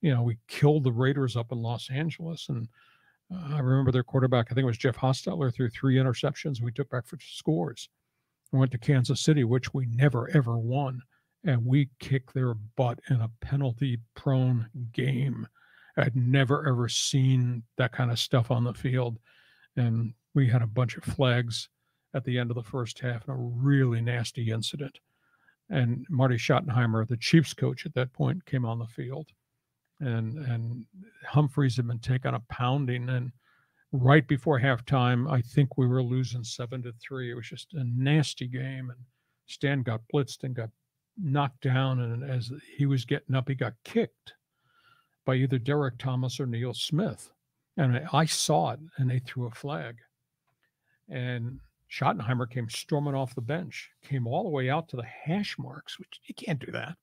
You know, we killed the Raiders up in Los Angeles. And uh, I remember their quarterback, I think it was Jeff Hostetler, threw three interceptions. We took back for scores. We went to Kansas City, which we never, ever won. And we kicked their butt in a penalty-prone game. I'd never, ever seen that kind of stuff on the field. And we had a bunch of flags at the end of the first half and a really nasty incident. And Marty Schottenheimer, the Chiefs coach at that point, came on the field. And and Humphreys had been taking a pounding. And right before halftime, I think we were losing seven to three. It was just a nasty game. And Stan got blitzed and got knocked down. And as he was getting up, he got kicked by either Derek Thomas or Neil Smith. And I saw it, and they threw a flag. And Schottenheimer came storming off the bench, came all the way out to the hash marks, which you can't do that.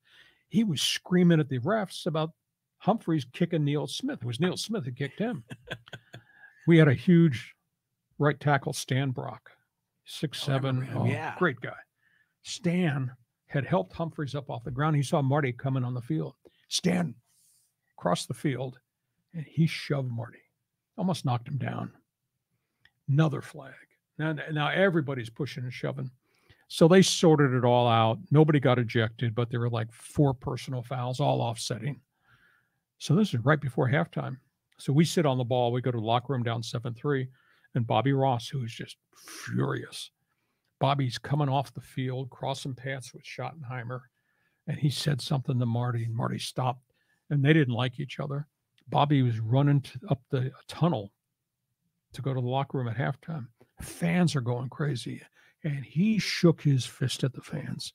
He was screaming at the refs about Humphreys kicking Neil Smith. It was Neil Smith who kicked him. We had a huge right tackle, Stan Brock, six, oh, seven, oh, yeah. Great guy. Stan had helped Humphreys up off the ground. He saw Marty coming on the field. Stan across the field, and he shoved Marty, almost knocked him down. Another flag. Now, now everybody's pushing and shoving. So they sorted it all out. Nobody got ejected, but there were like four personal fouls, all offsetting. So this is right before halftime. So we sit on the ball. We go to the locker room down seven three, and Bobby Ross, who is just furious. Bobby's coming off the field, crossing paths with Schottenheimer, and he said something to Marty, and Marty stopped. And they didn't like each other. Bobby was running to, up the tunnel to go to the locker room at halftime. Fans are going crazy. And he shook his fist at the fans.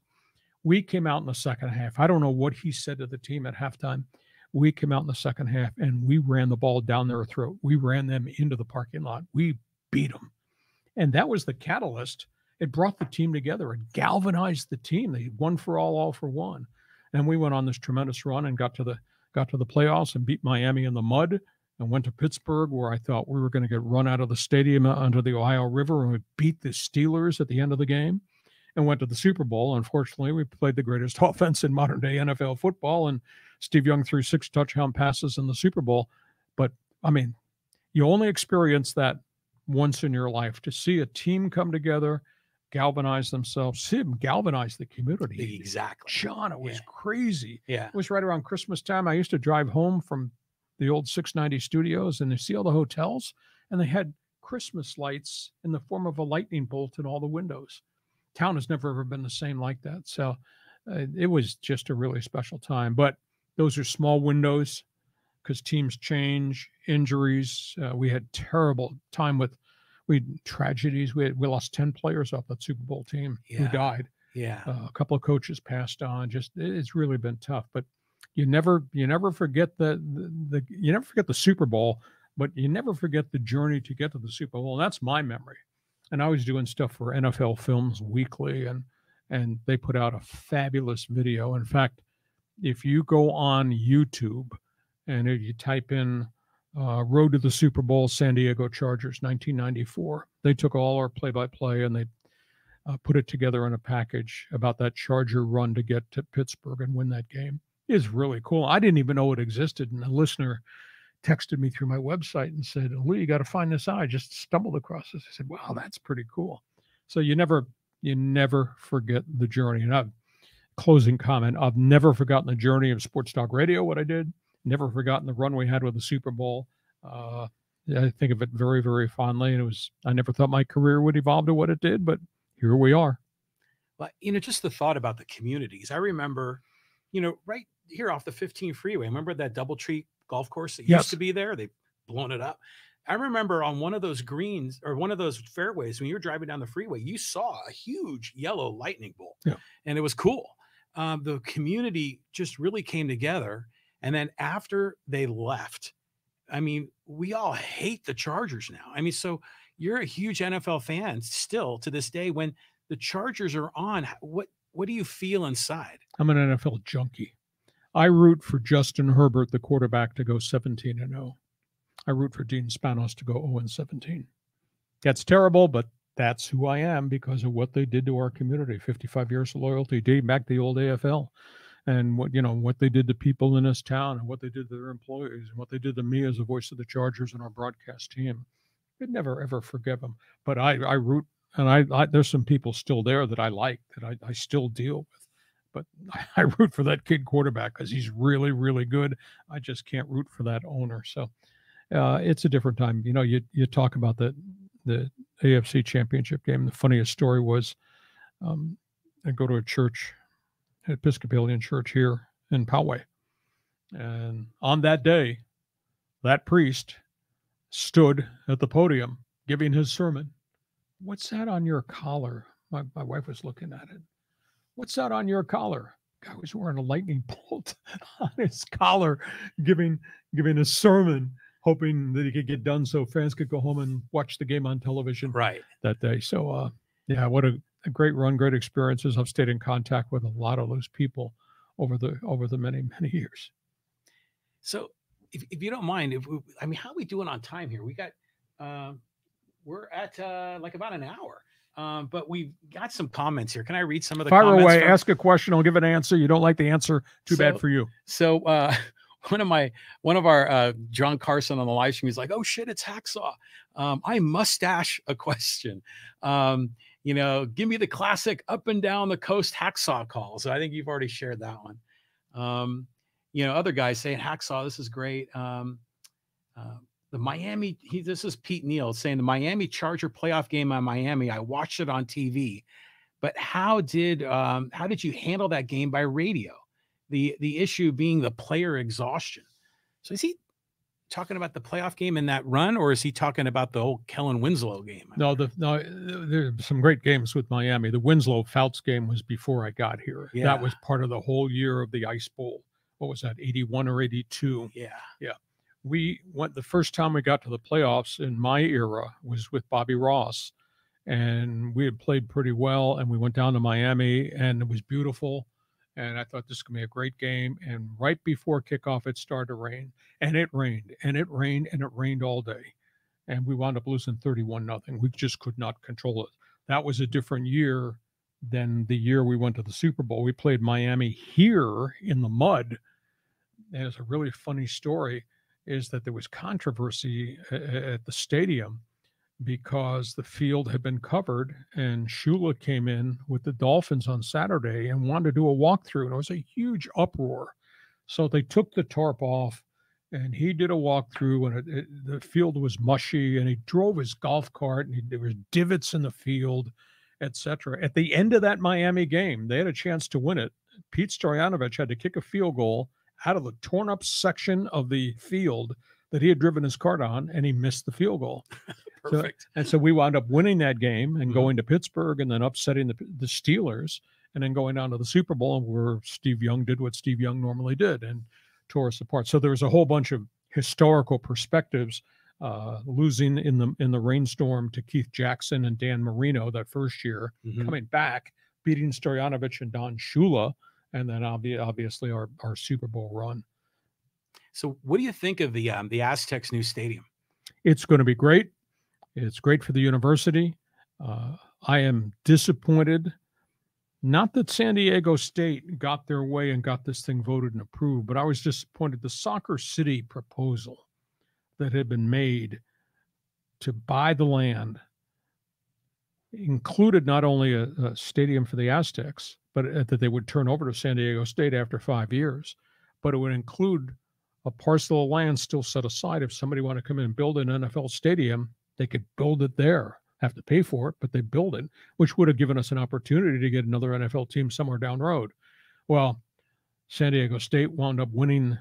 We came out in the second half. I don't know what he said to the team at halftime. We came out in the second half, and we ran the ball down their throat. We ran them into the parking lot. We beat them. And that was the catalyst. It brought the team together. It galvanized the team. They won for all, all for one. And we went on this tremendous run and got to the got to the playoffs and beat Miami in the mud and went to Pittsburgh, where I thought we were going to get run out of the stadium under the Ohio River, and we beat the Steelers at the end of the game. and went to the Super Bowl. Unfortunately, we played the greatest offense in modern day N F L football, and Steve Young threw six touchdown passes in the Super Bowl. But, I mean, you only experience that once in your life, to see a team come together, galvanize themselves, see them galvanize the community. Exactly. John, it was yeah. crazy. Yeah. It was right around Christmas time. I used to drive home from the old six ninety studios, and you see all the hotels, and they had Christmas lights in the form of a lightning bolt in all the windows. Town has never ever been the same like that. So uh, it was just a really special time. But those are small windows because teams change, injuries. Uh, we had terrible time with we had tragedies. We had, we lost ten players off that Super Bowl team yeah. who died. Yeah, uh, a couple of coaches passed on. Just it's really been tough. But you never you never forget the, the the you never forget the Super Bowl, but you never forget the journey to get to the Super Bowl. And that's my memory. And I was doing stuff for N F L Films Weekly, and and they put out a fabulous video. In fact, if you go on YouTube and if you type in uh, Road to the Super Bowl San Diego Chargers nineteen ninety-four, they took all our play-by-play and they uh, put it together in a package about that Charger run to get to Pittsburgh and win that game. It's really cool. I didn't even know it existed, and a listener texted me through my website and said, "Lou, you got to find this out. I just stumbled across this." I said, "Wow, that's pretty cool." So you never, you never forget the journey. And I've closing comment: I've never forgotten the journey of Sports Talk Radio. What I did, never forgotten the run we had with the Super Bowl. Uh, I think of it very, very fondly. And it was, I never thought my career would evolve to what it did, but here we are. Well, you know, just the thought about the communities. I remember, you know, right here off the fifteen freeway. Remember that Doubletree golf course that yes. used to be there? They've blown it up. I remember on one of those greens or one of those fairways, when you were driving down the freeway, you saw a huge yellow lightning bolt yeah. and it was cool. Um, the community just really came together. And then after they left, I mean, we all hate the Chargers now. I mean, so you're a huge N F L fan still to this day. When the Chargers are on, what, what do you feel inside? I'm an N F L junkie. I root for Justin Herbert, the quarterback, to go seventeen and oh. I root for Dean Spanos to go oh and seventeen. That's terrible, but that's who I am because of what they did to our community. fifty-five years of loyalty dating back to the old A F L, and what you know what they did to people in this town, and what they did to their employees, and what they did to me as the voice of the Chargers and our broadcast team. I'd never ever forgive them. But I, I root, and I, I there's some people still there that I like that I, I still deal with. But I root for that kid quarterback because he's really, really good. I just can't root for that owner. So uh, it's a different time. You know, you you talk about the the A F C championship game. The funniest story was um, I go to a church, an Episcopalian church here in Poway. And on that day, that priest stood at the podium giving his sermon. "What's that on your collar?" My, my wife was looking at it. "What's that on your collar?" Guy was wearing a lightning bolt on his collar, giving giving a sermon, hoping that he could get done so fans could go home and watch the game on television right that day. So, uh, yeah, what a, a great run, great experiences. I've stayed in contact with a lot of those people over the over the many, many years. So, if, if you don't mind, if we, I mean, how are we doing on time here? We got, uh, we're at uh, like about an hour. Um, but we've got some comments here. Can I read some of the Fire comments? Fire away, from... ask a question. I'll give an answer. You don't like the answer, too so, bad for you. So uh, one of my, one of our, uh, John Carson on the live stream, he's like, "Oh shit, it's Hacksaw. Um, I mustache a question. Um, you know, give me the classic up and down the coast Hacksaw call." So I think you've already shared that one. Um, you know, other guys saying Hacksaw, this is great. Um, uh, The Miami, he, this is Pete Neal saying the Miami Charger playoff game on Miami. I watched it on T V, but how did um, how did you handle that game by radio? The the issue being the player exhaustion. So is he talking about the playoff game in that run, or is he talking about the whole Kellen Winslow game? No, the no, there's some great games with Miami. The Winslow Fouts game was before I got here. Yeah. That was part of the whole year of the Ice Bowl. What was that, eighty-one or eighty-two? Yeah, yeah. We went the first time we got to the playoffs in my era was with Bobby Ross, and we had played pretty well. And we went down to Miami, and it was beautiful. And I thought this could be a great game. And right before kickoff, it started to rain, and it rained, and it rained, and it rained all day. And we wound up losing thirty-one nothing. We just could not control it. That was a different year Then the year we went to the Super Bowl, we played Miami here in the mud. And it's a really funny story, is that there was controversy at the stadium because the field had been covered, and Shula came in with the Dolphins on Saturday and wanted to do a walkthrough, and it was a huge uproar. So they took the tarp off, and he did a walkthrough, and it, it, the field was mushy, and he drove his golf cart, and he, there was divots in the field, et cetera. At the end of that Miami game, they had a chance to win it. Pete Stoyanovich had to kick a field goal out of the torn-up section of the field that he had driven his cart on, and he missed the field goal. Perfect. So, and so we wound up winning that game and going to Pittsburgh and then upsetting the, the Steelers and then going down to the Super Bowl, where Steve Young did what Steve Young normally did and tore us apart. So there was a whole bunch of historical perspectives, uh, losing in the in the rainstorm to Keith Jackson and Dan Marino that first year, mm-hmm. coming back, beating Stoyanovich and Don Shula, and then obvi- obviously our, our Super Bowl run. So what do you think of the um, the Aztecs' new stadium? It's going to be great. It's great for the university. Uh, I am disappointed, not that San Diego State got their way and got this thing voted and approved, but I was disappointed. The Soccer City proposal that had been made to buy the land included not only a, a stadium for the Aztecs, but uh, that they would turn over to San Diego State after five years, but it would include a parcel of land still set aside. If somebody wanted to come in and build an N F L stadium, they could build it there, have to pay for it, but they build it, which would have given us an opportunity to get another N F L team somewhere down the road. Well, San Diego State wound up winning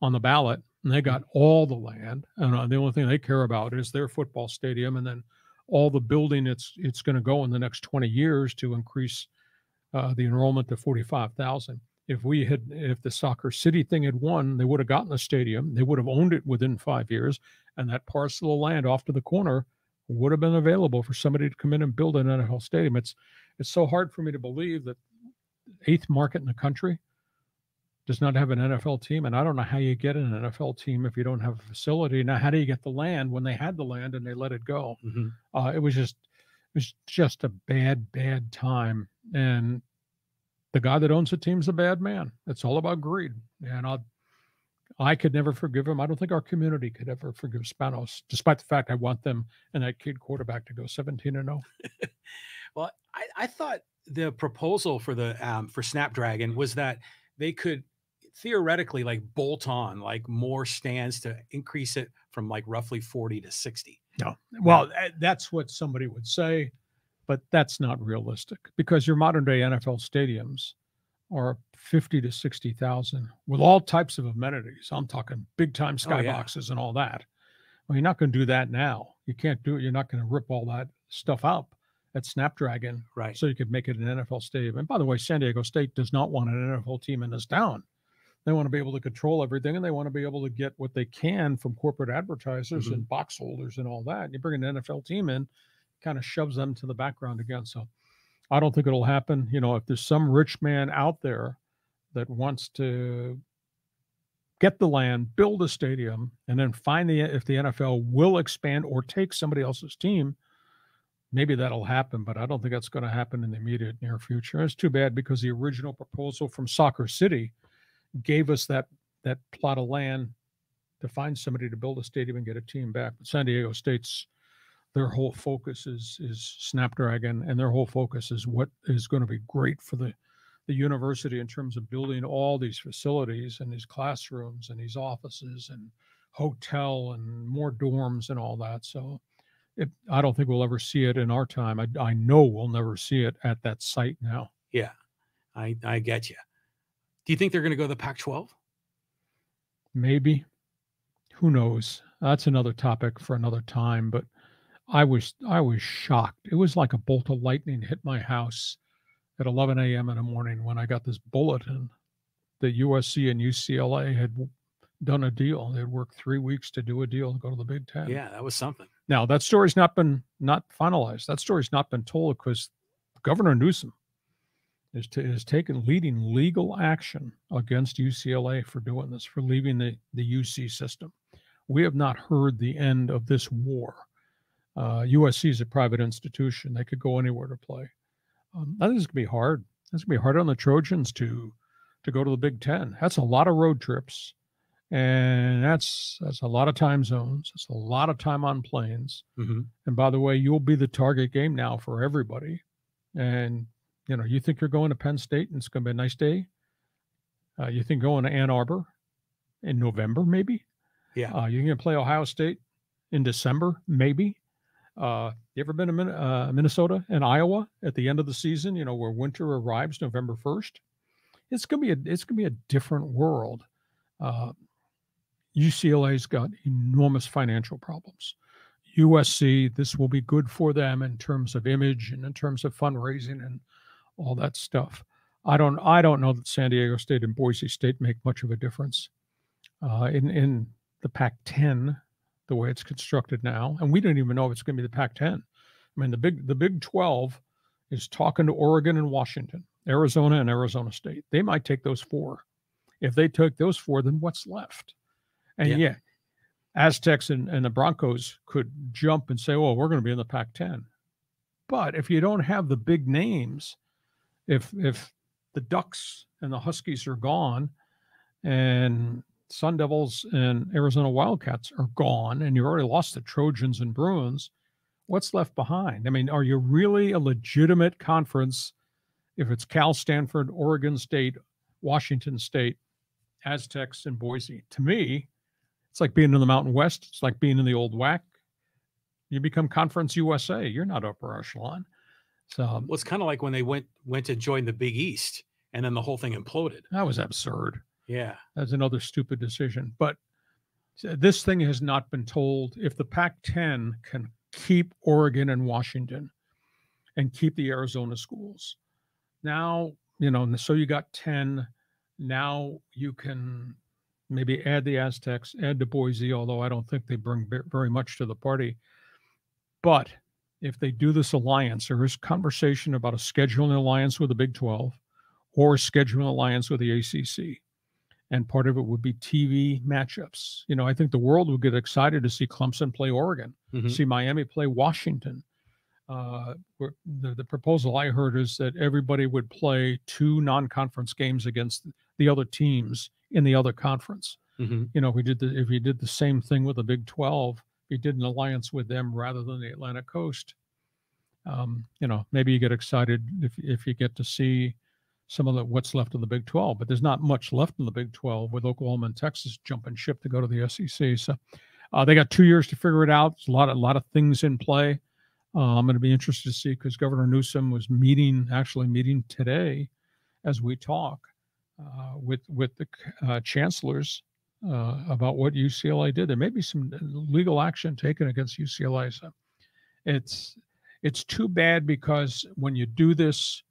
on the ballot, and they got all the land. And the only thing they care about is their football stadium, and then all the building it's it's going to go in the next twenty years to increase uh, the enrollment to forty-five thousand. If we had, if the Soccer City thing had won, they would have gotten a stadium. They would have owned it within five years, and that parcel of land off to the corner would have been available for somebody to come in and build an N F L stadium. It's it's so hard for me to believe that eighth market in the country does not have an N F L team, and I don't know how you get an N F L team if you don't have a facility. Now, how do you get the land when they had the land and they let it go? Mm-hmm. Uh, it was just it was just a bad, bad time, and the guy that owns the team's a bad man. It's all about greed. And I'll, I could never forgive him. I don't think our community could ever forgive Spanos, despite the fact I want them and that kid quarterback to go seventeen and oh. Well, I, I thought the proposal for the um, for Snapdragon was that they could theoretically like bolt on like more stands to increase it from like roughly forty to sixty. No. Well, that's what somebody would say. But that's not realistic, because your modern day N F L stadiums are fifty to sixty thousand with all types of amenities. I'm talking big time skyboxes oh, yeah. and all that. Well, you're not going to do that now. You can't do it. You're not going to rip all that stuff up at Snapdragon. Right. So you could make it an N F L stadium. And by the way, San Diego State does not want an N F L team in this town. They want to be able to control everything, and they want to be able to get what they can from corporate advertisers mm-hmm. and box holders and all that. And you bring an N F L team in, kind of shoves them to the background again. So I don't think it'll happen. You know, if there's some rich man out there that wants to get the land, build a stadium, and then find the, if the N F L will expand or take somebody else's team, maybe that'll happen, but I don't think that's going to happen in the immediate near future. It's too bad, because the original proposal from Soccer City gave us that, that plot of land to find somebody to build a stadium and get a team back. But San Diego State's, their whole focus is is Snapdragon, and their whole focus is what is going to be great for the, the university in terms of building all these facilities and these classrooms and these offices and hotel and more dorms and all that. So it, I don't think we'll ever see it in our time. I, I know we'll never see it at that site now. Yeah, I, I get you. Do you think they're going to go to the Pac twelve? Maybe. Who knows? That's another topic for another time, but I was I was shocked. It was like a bolt of lightning hit my house at eleven a.m. in the morning when I got this bulletin that U S C and U C L A had done a deal. They'd worked three weeks to do a deal to go to the Big Ten. Yeah, that was something. Now, that story's not been not finalized. That story's not been told, because Governor Newsom is to, is taking leading legal action against U C L A for doing this, for leaving the, the U C system. We have not heard the end of this war. Uh, U S C is a private institution. They could go anywhere to play. Um, I think it's going to be hard. It's going to be hard on the Trojans to to go to the Big Ten. That's a lot of road trips, and that's that's a lot of time zones. It's a lot of time on planes. Mm-hmm. And by the way, you'll be the target game now for everybody. And you know, you think you're going to Penn State, and it's going to be a nice day. Uh, you think going to Ann Arbor in November, maybe. Yeah. Uh, you're going to play Ohio State in December, maybe. Uh, you ever been to Min- uh, Minnesota and Iowa at the end of the season, you know, where winter arrives November first? It's going to be a, it's going to be a different world. Uh, U C L A's got enormous financial problems. U S C, this will be good for them in terms of image and in terms of fundraising and all that stuff. I don't, I don't know that San Diego State and Boise State make much of a difference uh, in, in the Pac ten, the way it's constructed now. And we don't even know if it's going to be the Pac ten. I mean, the big, the Big twelve is talking to Oregon and Washington, Arizona and Arizona State. They might take those four. If they took those four, then what's left? And yeah, yeah Aztecs and, and the Broncos could jump and say, well, we're going to be in the Pac ten. But if you don't have the big names, if, if the Ducks and the Huskies are gone and Sun Devils and Arizona Wildcats are gone, and you already lost the Trojans and Bruins, what's left behind? I mean, are you really a legitimate conference if it's Cal, Stanford, Oregon State, Washington State, Aztecs, and Boise? To me, it's like being in the Mountain West. It's like being in the old W A C. You become Conference U S A. You're not upper echelon. So, well, it's kind of like when they went went to join the Big East, and then the whole thing imploded. That was absurd. Yeah, that's another stupid decision. But this thing has not been told. If the Pac ten can keep Oregon and Washington and keep the Arizona schools, now, you know, so you got ten. Now you can maybe add the Aztecs, add to Boise, although I don't think they bring very much to the party. But if they do this alliance, there is conversation about a scheduling alliance with the Big twelve or a scheduling alliance with the A C C. And part of it would be T V matchups. You know, I think the world would get excited to see Clemson play Oregon, mm-hmm. see Miami play Washington. Uh, the, the proposal I heard is that everybody would play two non-conference games against the other teams in the other conference. Mm-hmm. You know, if we did the, if we did the same thing with the Big twelve, if we did an alliance with them rather than the Atlantic Coast, um, you know, maybe you get excited if if you get to see some of the what's left of the Big twelve, but there's not much left in the Big twelve with Oklahoma and Texas jumping ship to go to the S E C. So uh, they got two years to figure it out. There's a lot of, a lot of things in play. Uh, I'm going to be interested to see, because Governor Newsom was meeting, actually meeting today as we talk uh, with, with the uh, chancellors uh, about what U C L A did. There may be some legal action taken against U C L A. So it's, it's too bad, because when you do this,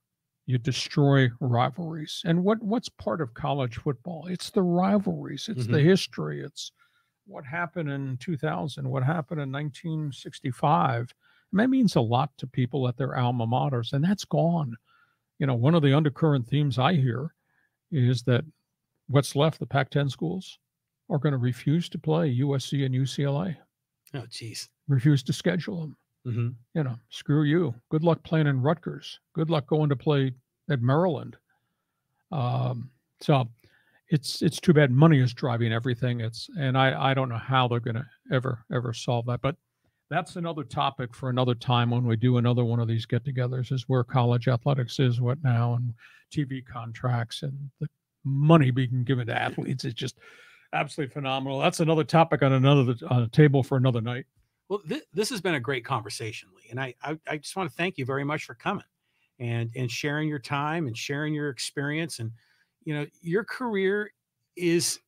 you destroy rivalries. And what, what's part of college football? It's the rivalries. It's mm-hmm. the history. It's what happened in two thousand, what happened in nineteen sixty-five. And that means a lot to people at their alma maters, and that's gone. You know, one of the undercurrent themes I hear is that what's left, the Pac ten schools, are going to refuse to play U S C and U C L A. Oh, geez. Refuse to schedule them. Mm-hmm. You know, screw you. Good luck playing in Rutgers. Good luck going to play at Maryland. Um, so it's it's too bad. Money is driving everything. It's and I, I don't know how they're going to ever, ever solve that. But that's another topic for another time when we do another one of these get-togethers, is where college athletics is, what now, and T V contracts and the money being given to athletes. It's just absolutely phenomenal. That's another topic on another on a table for another night. Well, th- this has been a great conversation, Lee, and I, I, I just want to thank you very much for coming and, and sharing your time and sharing your experience. And, you know, your career is,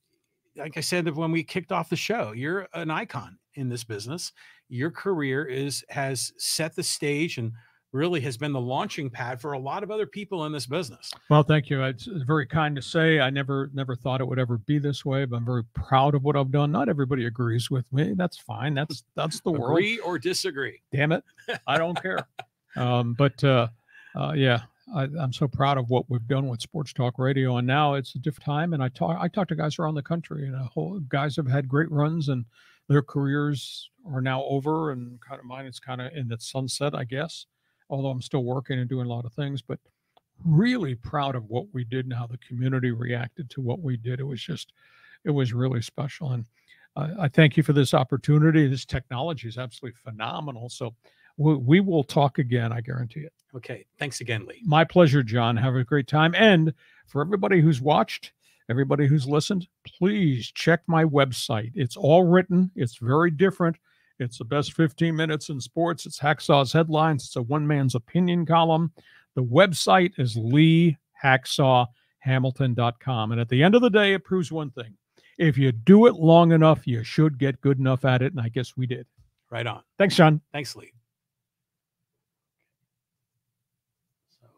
like I said, when we kicked off the show, you're an icon in this business. Your career is has set the stage and really has been the launching pad for a lot of other people in this business. Well, thank you. It's very kind to say. I never, never thought it would ever be this way, but I'm very proud of what I've done. Not everybody agrees with me. That's fine. That's, that's the world. Agree or disagree. Damn it. I don't care. Um, but, uh, uh, yeah, I, I'm so proud of what we've done with Sports Talk Radio. And now it's a different time. And I talk, I talk to guys around the country, and a whole guys have had great runs, and their careers are now over, and kind of mine is kind of in its sunset, I guess. although I'm still working and doing a lot of things, but really proud of what we did and how the community reacted to what we did. It was just, it was really special. And uh, I thank you for this opportunity. This technology is absolutely phenomenal. So we, we will talk again, I guarantee it. Okay. Thanks again, Lee. My pleasure, John. Have a great time. And for everybody who's watched, everybody who's listened, please check my website. It's all written. It's very different. It's the best fifteen minutes in sports. It's Hacksaw's Headlines. It's a one man's opinion column. The website is lee hacksaw hamilton dot com. And at the end of the day, it proves one thing. If you do it long enough, you should get good enough at it. And I guess we did. Right on. Thanks, John. Thanks, Lee.